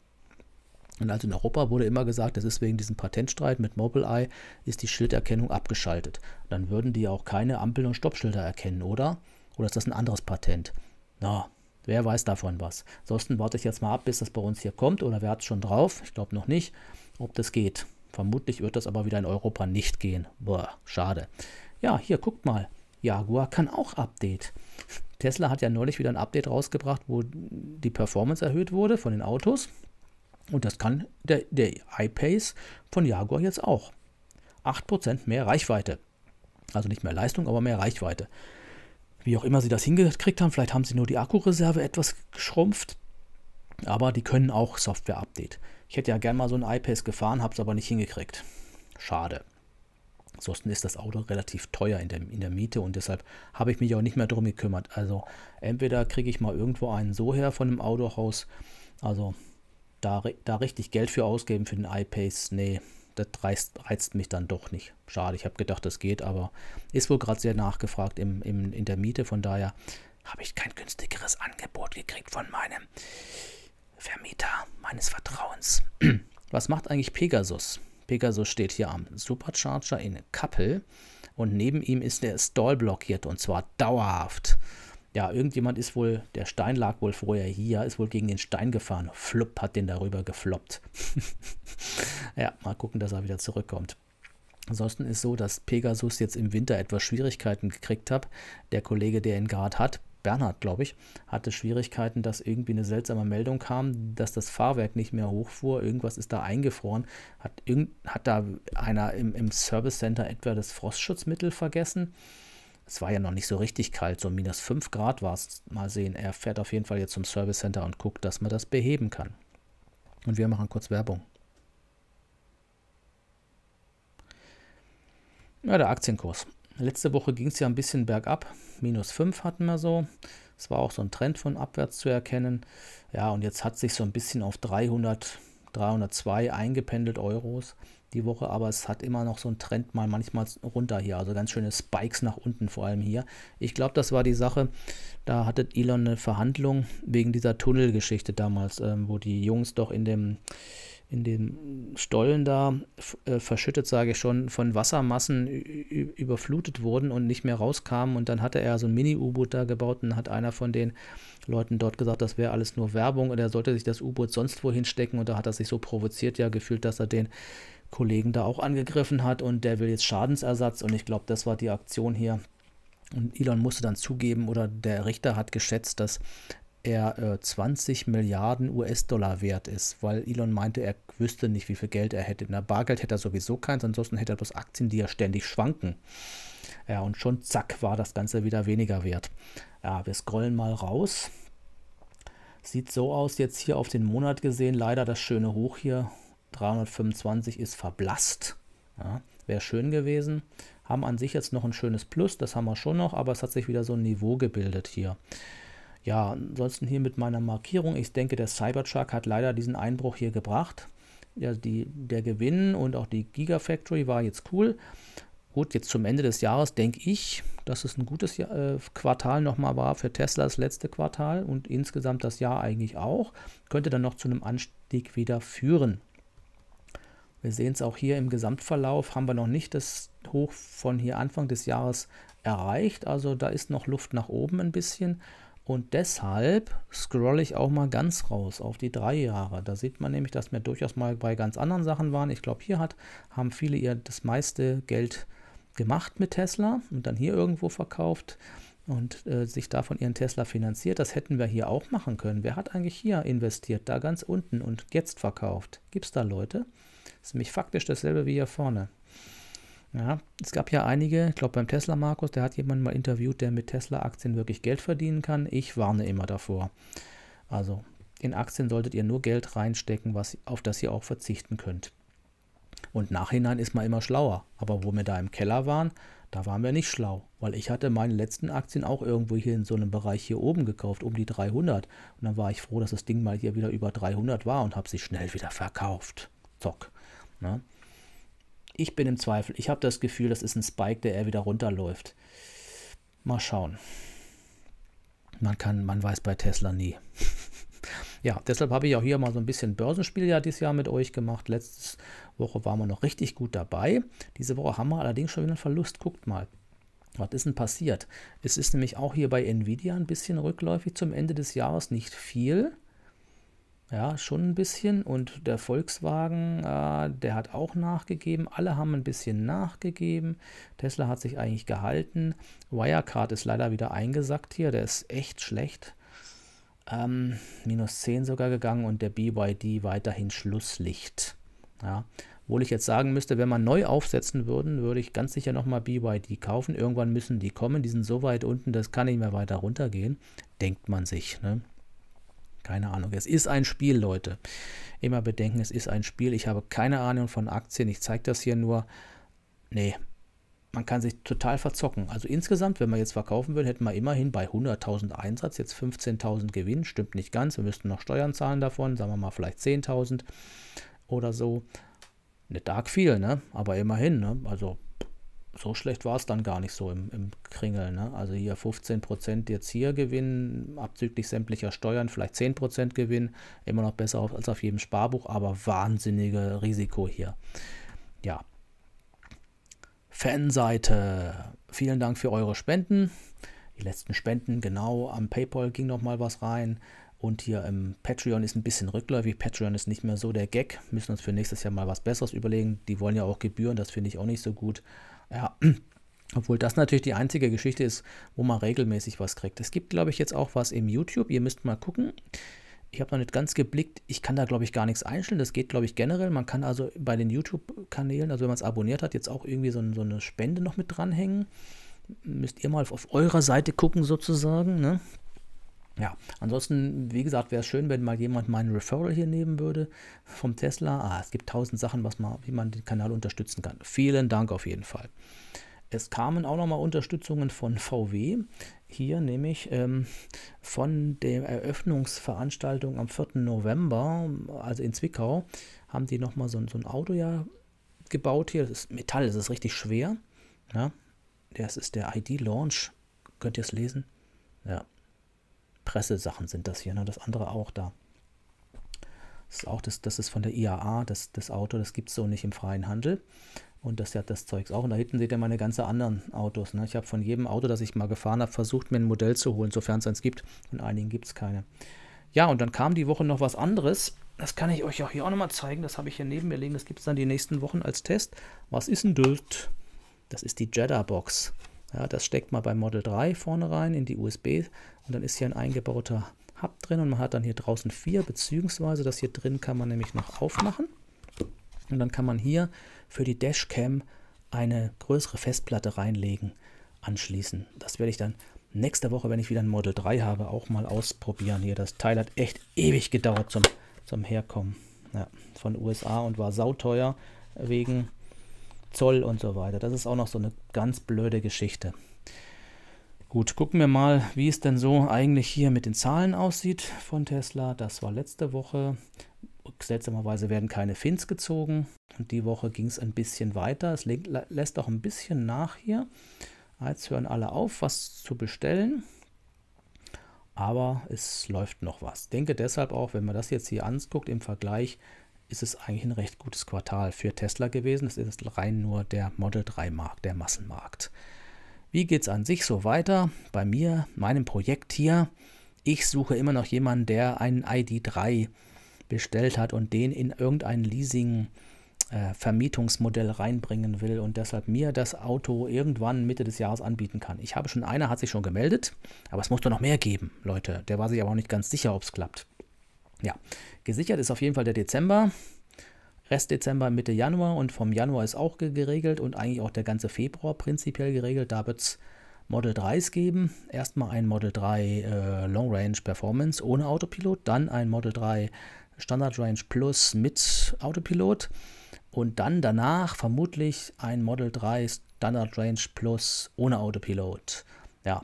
Und also in Europa wurde immer gesagt, das ist wegen diesem Patentstreit mit Mobileye, ist die Schilderkennung abgeschaltet. Dann würden die auch keine Ampeln und Stoppschilder erkennen, oder? Oder ist das ein anderes Patent? Na, wer weiß davon was? Ansonsten warte ich jetzt mal ab, bis das bei uns hier kommt. Oder wer hat es schon drauf? Ich glaube noch nicht, ob das geht. Vermutlich wird das aber wieder in Europa nicht gehen. Boah, schade. Ja, hier, guckt mal. Jaguar kann auch Update. Tesla hat ja neulich wieder ein Update rausgebracht, wo die Performance erhöht wurde von den Autos. Und das kann der, der iPace von Jaguar jetzt auch. acht Prozent mehr Reichweite. Also nicht mehr Leistung, aber mehr Reichweite. Wie auch immer sie das hingekriegt haben, vielleicht haben sie nur die Akkureserve etwas geschrumpft. Aber die können auch Software-Update. Ich hätte ja gerne mal so ein iPace gefahren, habe es aber nicht hingekriegt. Schade. Ansonsten ist das Auto relativ teuer in der, in der Miete und deshalb habe ich mich auch nicht mehr drum gekümmert. Also entweder kriege ich mal irgendwo einen so her von einem Autohaus, also... Da, da richtig Geld für ausgeben für den iPace, nee, das reizt, reizt mich dann doch nicht. Schade, ich habe gedacht, das geht, aber ist wohl gerade sehr nachgefragt im, im, in der Miete. Von daher habe ich kein günstigeres Angebot gekriegt von meinem Vermieter, meines Vertrauens. Was macht eigentlich Pegasus? Pegasus steht hier am Supercharger in Kappel und neben ihm ist der Stall blockiert und zwar dauerhaft. Ja, irgendjemand ist wohl, der Stein lag wohl vorher hier, ist wohl gegen den Stein gefahren. Flupp, hat den darüber gefloppt. Ja, mal gucken, dass er wieder zurückkommt. Ansonsten ist so, dass Pegasus jetzt im Winter etwas Schwierigkeiten gekriegt hat. Der Kollege, der ihn gerade hat, Bernhard, glaube ich, hatte Schwierigkeiten, dass irgendwie eine seltsame Meldung kam, dass das Fahrwerk nicht mehr hochfuhr. Irgendwas ist da eingefroren. Hat, irgend, hat da einer im, im Service Center etwa das Frostschutzmittel vergessen? Es war ja noch nicht so richtig kalt, so minus fünf Grad war es. Mal sehen, er fährt auf jeden Fall jetzt zum Service Center und guckt, dass man das beheben kann. Und wir machen kurz Werbung. Ja, der Aktienkurs. Letzte Woche ging es ja ein bisschen bergab. minus fünf hatten wir so. Es war auch so ein Trend von abwärts zu erkennen. Ja, und jetzt hat sich so ein bisschen auf dreihundert, dreihundertzwei eingependelt Euros die Woche, aber es hat immer noch so einen Trend mal manchmal runter hier, also ganz schöne Spikes nach unten vor allem hier. Ich glaube, das war die Sache, da hatte Elon eine Verhandlung wegen dieser Tunnelgeschichte damals, ähm, wo die Jungs doch in dem, in dem Stollen da äh, verschüttet, sage ich schon, von Wassermassen überflutet wurden und nicht mehr rauskamen und dann hatte er so ein Mini-U-Boot da gebaut und hat einer von den Leuten dort gesagt, das wäre alles nur Werbung und er sollte sich das U-Boot sonst wo hinstecken und da hat er sich so provoziert ja gefühlt, dass er den Kollegen da auch angegriffen hat und der will jetzt Schadensersatz und ich glaube, das war die Aktion hier und Elon musste dann zugeben oder der Richter hat geschätzt, dass er äh, zwanzig Milliarden U S Dollar wert ist, weil Elon meinte, er wüsste nicht, wie viel Geld er hätte. In der Bargeld hätte er sowieso keins, ansonsten hätte er bloß Aktien, die ja ständig schwanken. Ja, und schon zack war das Ganze wieder weniger wert. Ja, wir scrollen mal raus. Sieht so aus, jetzt hier auf den Monat gesehen, leider das schöne Hoch hier, dreihundertfünfundzwanzig ist verblasst. Ja, wäre schön gewesen. Haben an sich jetzt noch ein schönes Plus, das haben wir schon noch, aber es hat sich wieder so ein Niveau gebildet hier. Ja, ansonsten hier mit meiner Markierung, ich denke, der Cybertruck hat leider diesen Einbruch hier gebracht. Ja, die, der Gewinn und auch die Gigafactory war jetzt cool. Gut, jetzt zum Ende des Jahres denke ich, dass es ein gutes Jahr, äh, Quartal nochmal war für Tesla, das letzte Quartal und insgesamt das Jahr eigentlich auch. Könnte dann noch zu einem Anstieg wieder führen. Wir sehen es auch hier im Gesamtverlauf, haben wir noch nicht das Hoch von hier Anfang des Jahres erreicht. Also da ist noch Luft nach oben ein bisschen. Und deshalb scrolle ich auch mal ganz raus auf die drei Jahre. Da sieht man nämlich, dass wir durchaus mal bei ganz anderen Sachen waren. Ich glaube, hier hat, haben viele ihr das meiste Geld gemacht mit Tesla und dann hier irgendwo verkauft und äh, sich davon ihren Tesla finanziert. Das hätten wir hier auch machen können. Wer hat eigentlich hier investiert? Da ganz unten und jetzt verkauft. Gibt es da Leute? Das ist nämlich faktisch dasselbe wie hier vorne. Ja, es gab ja einige, ich glaube beim Tesla Markus, der hat jemanden mal interviewt, der mit Tesla-Aktien wirklich Geld verdienen kann. Ich warne immer davor. Also in Aktien solltet ihr nur Geld reinstecken, was, auf das ihr auch verzichten könnt. Und nachhinein ist man immer schlauer. Aber wo wir da im Keller waren, da waren wir nicht schlau. Weil ich hatte meine letzten Aktien auch irgendwo hier in so einem Bereich hier oben gekauft, um die dreihundert. Und dann war ich froh, dass das Ding mal hier wieder über dreihundert war und habe sie schnell wieder verkauft. Zock. Ne? Ich bin im Zweifel. Ich habe das Gefühl, das ist ein Spike, der eher wieder runterläuft. Mal schauen. Man kann, man weiß bei Tesla nie. Ja, deshalb habe ich auch hier mal so ein bisschen Börsenspiel ja dieses Jahr mit euch gemacht. Letzte Woche waren wir noch richtig gut dabei. Diese Woche haben wir allerdings schon wieder einen Verlust. Guckt mal, was ist denn passiert? Es ist nämlich auch hier bei Nvidia ein bisschen rückläufig zum Ende des Jahres. Nicht viel. Ja, schon ein bisschen. Und der Volkswagen, äh, der hat auch nachgegeben. Alle haben ein bisschen nachgegeben. Tesla hat sich eigentlich gehalten. Wirecard ist leider wieder eingesackt hier. Der ist echt schlecht. Ähm, minus zehn sogar gegangen und der B Y D weiterhin Schlusslicht. Ja, obwohl ich jetzt sagen müsste, wenn man neu aufsetzen würden, würde ich ganz sicher nochmal B Y D kaufen. Irgendwann müssen die kommen, die sind so weit unten, das kann nicht mehr weiter runtergehen, denkt man sich. Ne? Keine Ahnung, es ist ein Spiel, Leute. Immer bedenken, es ist ein Spiel. Ich habe keine Ahnung von Aktien, ich zeige das hier nur. Nee, man kann sich total verzocken. Also insgesamt, wenn wir jetzt verkaufen würden, hätten wir immerhin bei hunderttausend Einsatz jetzt fünfzehntausend Gewinn. Stimmt nicht ganz, wir müssten noch Steuern zahlen davon, sagen wir mal vielleicht zehntausend oder so. Nicht arg viel, ne? Aber immerhin, ne? Also so schlecht war es dann gar nicht so im, im Kringel, ne? Also hier fünfzehn Prozent jetzt hier Gewinn, abzüglich sämtlicher Steuern, vielleicht zehn Prozent Gewinn, immer noch besser auf, als auf jedem Sparbuch, aber wahnsinnige Risiko hier. Ja. Fanseite. Vielen Dank für eure Spenden. Die letzten Spenden, genau, am PayPal ging noch mal was rein. Und hier im Patreon ist ein bisschen rückläufig. Patreon ist nicht mehr so der Gag. Müssen uns für nächstes Jahr mal was Besseres überlegen. Die wollen ja auch Gebühren, das finde ich auch nicht so gut. Ja, obwohl das natürlich die einzige Geschichte ist, wo man regelmäßig was kriegt. Es gibt, glaube ich, jetzt auch was im YouTube. Ihr müsst mal gucken. Ich habe noch nicht ganz geblickt, ich kann da, glaube ich, gar nichts einstellen. Das geht, glaube ich, generell. Man kann also bei den YouTube-Kanälen, also wenn man es abonniert hat, jetzt auch irgendwie so, so eine Spende noch mit dranhängen. Müsst ihr mal auf, auf eurer Seite gucken sozusagen. Ne? Ja, ansonsten, wie gesagt, wäre es schön, wenn mal jemand meinen Referral hier nehmen würde vom Tesla. Ah, es gibt tausend Sachen, was man, wie man den Kanal unterstützen kann. Vielen Dank auf jeden Fall. Es kamen auch nochmal Unterstützungen von V W, hier nämlich ähm, von der Eröffnungsveranstaltung am vierten November, also in Zwickau, haben die nochmal so, so ein Auto ja gebaut hier. Das ist Metall, das ist richtig schwer. Ja. Das ist der I D Launch, könnt ihr es lesen? Ja, Pressesachen sind das hier, ne? Das andere auch da. Das ist, auch das, das ist von der I A A, das, das Auto, das gibt es so nicht im freien Handel. Und das hat das Zeugs auch. Und da hinten seht ihr meine ganzen anderen Autos. Ne? Ich habe von jedem Auto, das ich mal gefahren habe, versucht, mir ein Modell zu holen, sofern es eins gibt. Und einigen gibt es keine. Ja, und dann kam die Woche noch was anderes. Das kann ich euch auch hier auch nochmal zeigen. Das habe ich hier neben mir liegen. Das gibt es dann die nächsten Wochen als Test. Was ist denn das? Das ist die Jetta-Box. Ja, das steckt mal bei Model drei vorne rein in die U S B. Und dann ist hier ein eingebauter Hub drin. Und man hat dann hier draußen vier, beziehungsweise das hier drin kann man nämlich noch aufmachen. Und dann kann man hier für die Dashcam eine größere Festplatte reinlegen, anschließen. Das werde ich dann nächste Woche, wenn ich wieder ein Model drei habe, auch mal ausprobieren hier. Das Teil hat echt ewig gedauert zum, zum Herkommen, ja, von den U S A und war sauteuer wegen Zoll und so weiter. Das ist auch noch so eine ganz blöde Geschichte. Gut, gucken wir mal, wie es denn so eigentlich hier mit den Zahlen aussieht von Tesla. Das war letzte Woche. Seltsamerweise werden keine Fins gezogen und die Woche ging es ein bisschen weiter. Es lässt auch ein bisschen nach hier. Jetzt hören alle auf, was zu bestellen, aber es läuft noch was. Ich denke deshalb auch, wenn man das jetzt hier anguckt, im Vergleich ist es eigentlich ein recht gutes Quartal für Tesla gewesen. Es ist rein nur der Model drei Markt, der Massenmarkt. Wie geht es an sich so weiter? Bei mir, meinem Projekt hier, ich suche immer noch jemanden, der einen I D drei bestellt hat und den in irgendein Leasing-Vermietungsmodell äh, reinbringen will und deshalb mir das Auto irgendwann Mitte des Jahres anbieten kann. Ich habe schon, einer hat sich schon gemeldet, aber es muss doch noch mehr geben, Leute. Der war sich aber auch nicht ganz sicher, ob es klappt. Ja, gesichert ist auf jeden Fall der Dezember. Rest Dezember, Mitte Januar, und vom Januar ist auch geregelt und eigentlich auch der ganze Februar prinzipiell geregelt. Da wird es Model dreis geben. Erstmal ein Model drei äh, Long Range Performance ohne Autopilot, dann ein Model drei Standard Range Plus mit Autopilot und dann danach vermutlich ein Model drei Standard Range Plus ohne Autopilot. Ja,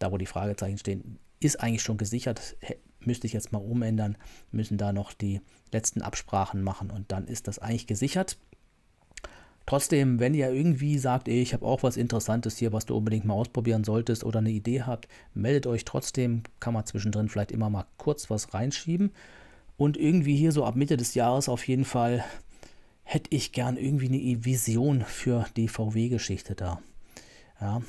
da wo die Fragezeichen stehen, ist eigentlich schon gesichert. Müsste ich jetzt mal umändern, müssen da noch die letzten Absprachen machen und dann ist das eigentlich gesichert. Trotzdem, wenn ihr irgendwie sagt, ey, ich habe auch was Interessantes hier, was du unbedingt mal ausprobieren solltest oder eine Idee habt, meldet euch trotzdem, kann man zwischendrin vielleicht immer mal kurz was reinschieben. Und irgendwie hier so ab Mitte des Jahres auf jeden Fall hätte ich gern irgendwie eine Vision für die V W-Geschichte da. Ja.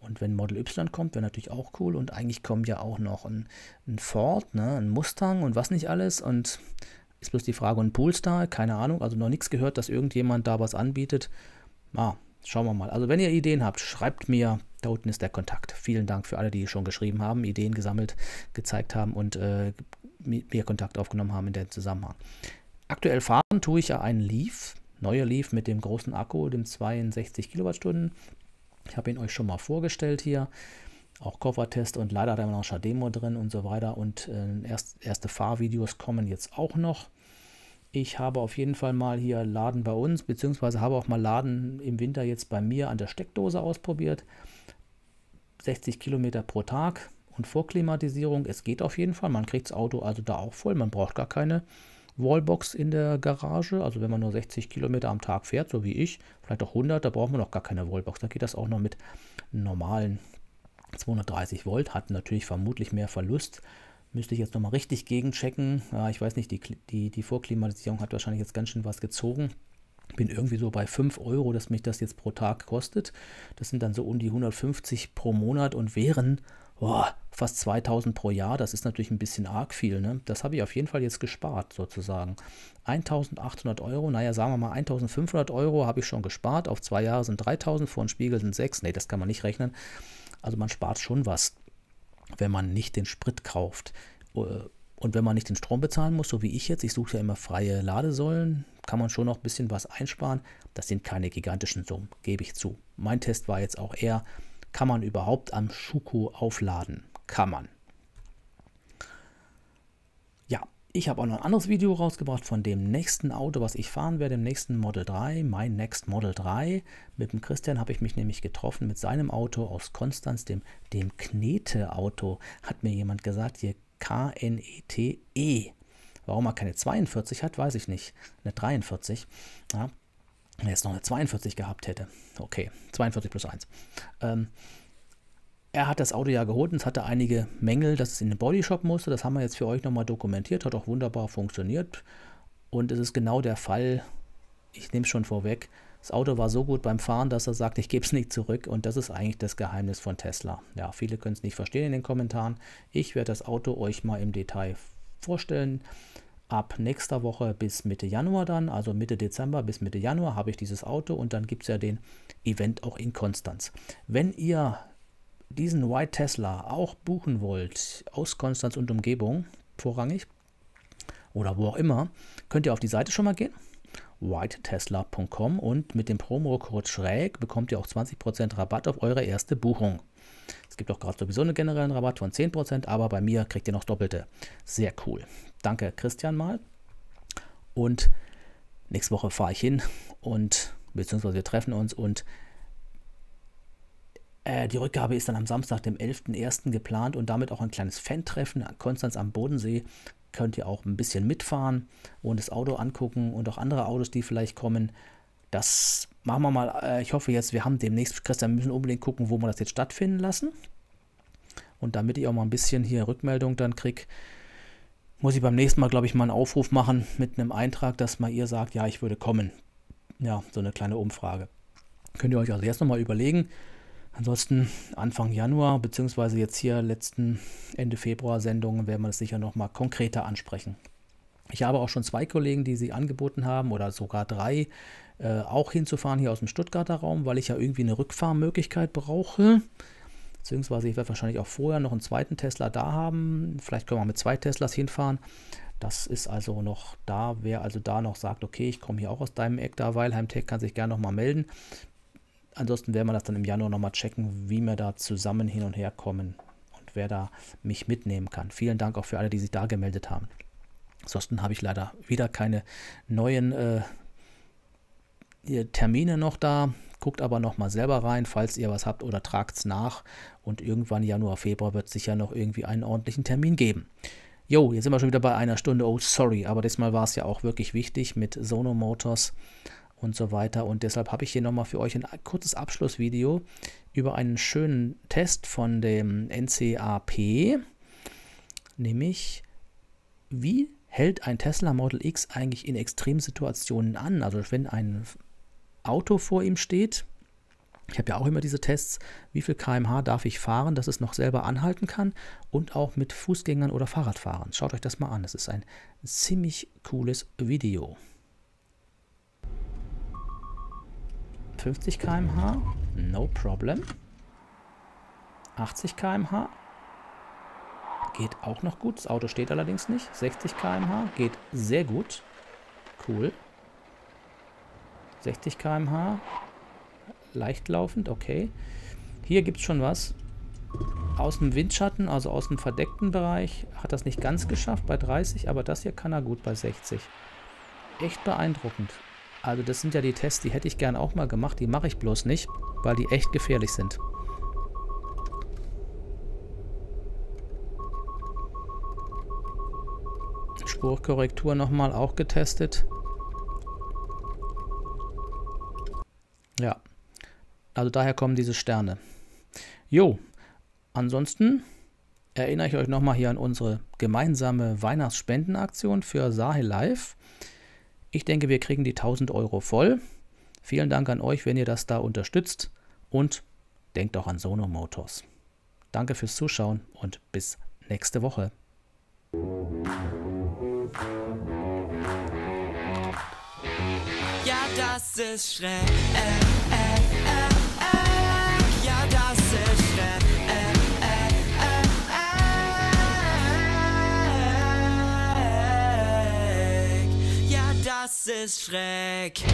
Und wenn Model Y kommt, wäre natürlich auch cool. Und eigentlich kommen ja auch noch ein, ein Ford, ne, ein Mustang und was nicht alles. Und ist bloß die Frage, ein Polestar, keine Ahnung. Also noch nichts gehört, dass irgendjemand da was anbietet. Ah, schauen wir mal. Also wenn ihr Ideen habt, schreibt mir. Da unten ist der Kontakt. Vielen Dank für alle, die schon geschrieben haben, Ideen gesammelt, gezeigt haben und äh, mit mir Kontakt aufgenommen haben in dem Zusammenhang. Aktuell fahren tue ich ja einen Leaf, neuer Leaf mit dem großen Akku, dem zweiundsechzig Kilowattstunden. Ich habe ihn euch schon mal vorgestellt hier. Auch Koffertest und leider hat er noch Schademo drin und so weiter. Und äh, erst, erste Fahrvideos kommen jetzt auch noch. Ich habe auf jeden Fall mal hier Laden bei uns, beziehungsweise habe auch mal Laden im Winter jetzt bei mir an der Steckdose ausprobiert. sechzig Kilometer pro Tag und Vorklimatisierung. Es geht auf jeden Fall. Man kriegt das Auto also da auch voll. Man braucht gar keine Wallbox in der Garage, also wenn man nur sechzig Kilometer am Tag fährt, so wie ich, vielleicht auch hundert, da braucht man noch gar keine Wallbox, da geht das auch noch mit normalen zweihundertdreißig Volt, hat natürlich vermutlich mehr Verlust, müsste ich jetzt nochmal richtig gegenchecken, ja, ich weiß nicht, die, die, die Vorklimatisierung hat wahrscheinlich jetzt ganz schön was gezogen, bin irgendwie so bei fünf Euro, dass mich das jetzt pro Tag kostet, das sind dann so um die hundertfünfzig pro Monat und wären oh, fast zweitausend pro Jahr, das ist natürlich ein bisschen arg viel, ne? Das habe ich auf jeden Fall jetzt gespart sozusagen. eintausendachthundert Euro, naja, sagen wir mal eintausendfünfhundert Euro habe ich schon gespart, auf zwei Jahre sind dreitausend, vor dem Spiegel sind sechs, nee, das kann man nicht rechnen. Also man spart schon was, wenn man nicht den Sprit kauft. Und wenn man nicht den Strom bezahlen muss, so wie ich jetzt, ich suche ja immer freie Ladesäulen, kann man schon noch ein bisschen was einsparen. Das sind keine gigantischen Summen, gebe ich zu. Mein Test war jetzt auch eher, kann man überhaupt am Schuko aufladen? Kann man. Ja, ich habe auch noch ein anderes Video rausgebracht von dem nächsten Auto, was ich fahren werde, dem nächsten Model drei, mein Next Model drei. Mit dem Christian habe ich mich nämlich getroffen mit seinem Auto aus Konstanz, dem, dem Knete-Auto, hat mir jemand gesagt, hier K N E T E. Warum er keine zweiundvierzig hat, weiß ich nicht. Eine dreiundvierzig, ja. Wenn er jetzt noch eine zweiundvierzig gehabt hätte. Okay, zweiundvierzig plus eins. Ähm, er hat das Auto ja geholt und es hatte einige Mängel, dass es in den Bodyshop musste. Das haben wir jetzt für euch nochmal dokumentiert. Hat auch wunderbar funktioniert. Und es ist genau der Fall, ich nehme es schon vorweg, das Auto war so gut beim Fahren, dass er sagt, ich gebe es nicht zurück. Und das ist eigentlich das Geheimnis von Tesla. Ja, viele können es nicht verstehen in den Kommentaren. Ich werde das Auto euch mal im Detail vorstellen. Ab nächster Woche bis Mitte Januar dann, also Mitte Dezember bis Mitte Januar habe ich dieses Auto und dann gibt es ja den Event auch in Konstanz. Wenn ihr diesen White Tesla auch buchen wollt, aus Konstanz und Umgebung vorrangig oder wo auch immer, könnt ihr auf die Seite schon mal gehen, white tesla punkt com, und mit dem Promo-Code schräg bekommt ihr auch zwanzig Prozent Rabatt auf eure erste Buchung. Es gibt auch gerade sowieso einen generellen Rabatt von zehn Prozent, aber bei mir kriegt ihr noch Doppelte. Sehr cool. Danke Christian mal. Und nächste Woche fahre ich hin und beziehungsweise wir treffen uns und äh, die Rückgabe ist dann am Samstag, dem elften ersten geplant und damit auch ein kleines Fan-Treffen an Konstanz am Bodensee. Könnt ihr auch ein bisschen mitfahren und das Auto angucken und auch andere Autos, die vielleicht kommen. Das machen wir mal, ich hoffe jetzt, wir haben demnächst, Christian, müssen unbedingt gucken, wo wir das jetzt stattfinden lassen. Und damit ich auch mal ein bisschen hier Rückmeldung dann kriege, muss ich beim nächsten Mal, glaube ich, mal einen Aufruf machen mit einem Eintrag, dass mal ihr sagt, ja, ich würde kommen. Ja, so eine kleine Umfrage. Könnt ihr euch also jetzt nochmal überlegen. Ansonsten Anfang Januar, beziehungsweise jetzt hier letzten Ende Februar Sendungen, werden wir das sicher nochmal konkreter ansprechen. Ich habe auch schon zwei Kollegen, die sie angeboten haben oder sogar drei, äh, auch hinzufahren hier aus dem Stuttgarter Raum, weil ich ja irgendwie eine Rückfahrmöglichkeit brauche. Beziehungsweise ich werde wahrscheinlich auch vorher noch einen zweiten Tesla da haben. Vielleicht können wir mit zwei Teslas hinfahren. Das ist also noch da, wer also da noch sagt, okay, ich komme hier auch aus deinem Eck da, Weilheim Tech, kann sich gerne nochmal melden. Ansonsten werden wir das dann im Januar nochmal checken, wie wir da zusammen hin und her kommen und wer da mich mitnehmen kann. Vielen Dank auch für alle, die sich da gemeldet haben. Ansonsten habe ich leider wieder keine neuen äh, Termine noch da. Guckt aber nochmal selber rein, falls ihr was habt, oder tragt es nach. Und irgendwann Januar, Februar wird es sicher noch irgendwie einen ordentlichen Termin geben. Jo, jetzt sind wir schon wieder bei einer Stunde. Oh, sorry, aber diesmal war es ja auch wirklich wichtig mit Sono Motors und so weiter. Und deshalb habe ich hier nochmal für euch ein kurzes Abschlussvideo über einen schönen Test von dem N C A P. Nämlich, wie hält ein Tesla Model X eigentlich in Extremsituationen an? Also wenn ein Auto vor ihm steht, ich habe ja auch immer diese Tests, wie viel Kilometer pro Stunde darf ich fahren, dass es noch selber anhalten kann, und auch mit Fußgängern oder Fahrradfahrern. Schaut euch das mal an, das ist ein ziemlich cooles Video. fünfzig Kilometer pro Stunde, no problem. achtzig Kilometer pro Stunde, geht auch noch gut, das Auto steht allerdings nicht. sechzig Kilometer pro Stunde, geht sehr gut, cool. sechzig Kilometer pro Stunde, leicht laufend, okay. Hier gibt es schon was. Aus dem Windschatten, also aus dem verdeckten Bereich, hat das nicht ganz geschafft bei dreißig, aber das hier kann er gut bei sechzig. Echt beeindruckend. Also das sind ja die Tests, die hätte ich gern auch mal gemacht, die mache ich bloß nicht, weil die echt gefährlich sind. Spurkorrektur nochmal auch getestet. Ja, also daher kommen diese Sterne. Jo, ansonsten erinnere ich euch nochmal hier an unsere gemeinsame Weihnachtsspendenaktion für Sahel Live. Ich denke, wir kriegen die tausend Euro voll. Vielen Dank an euch, wenn ihr das da unterstützt. Und denkt auch an Sono Motors. Danke fürs Zuschauen und bis nächste Woche. Ja, das ist schräg. Äh, äh, äh, äh. Ja, das ist schräg. Äh, äh, äh, äh, äh. Ja, das ist schräg.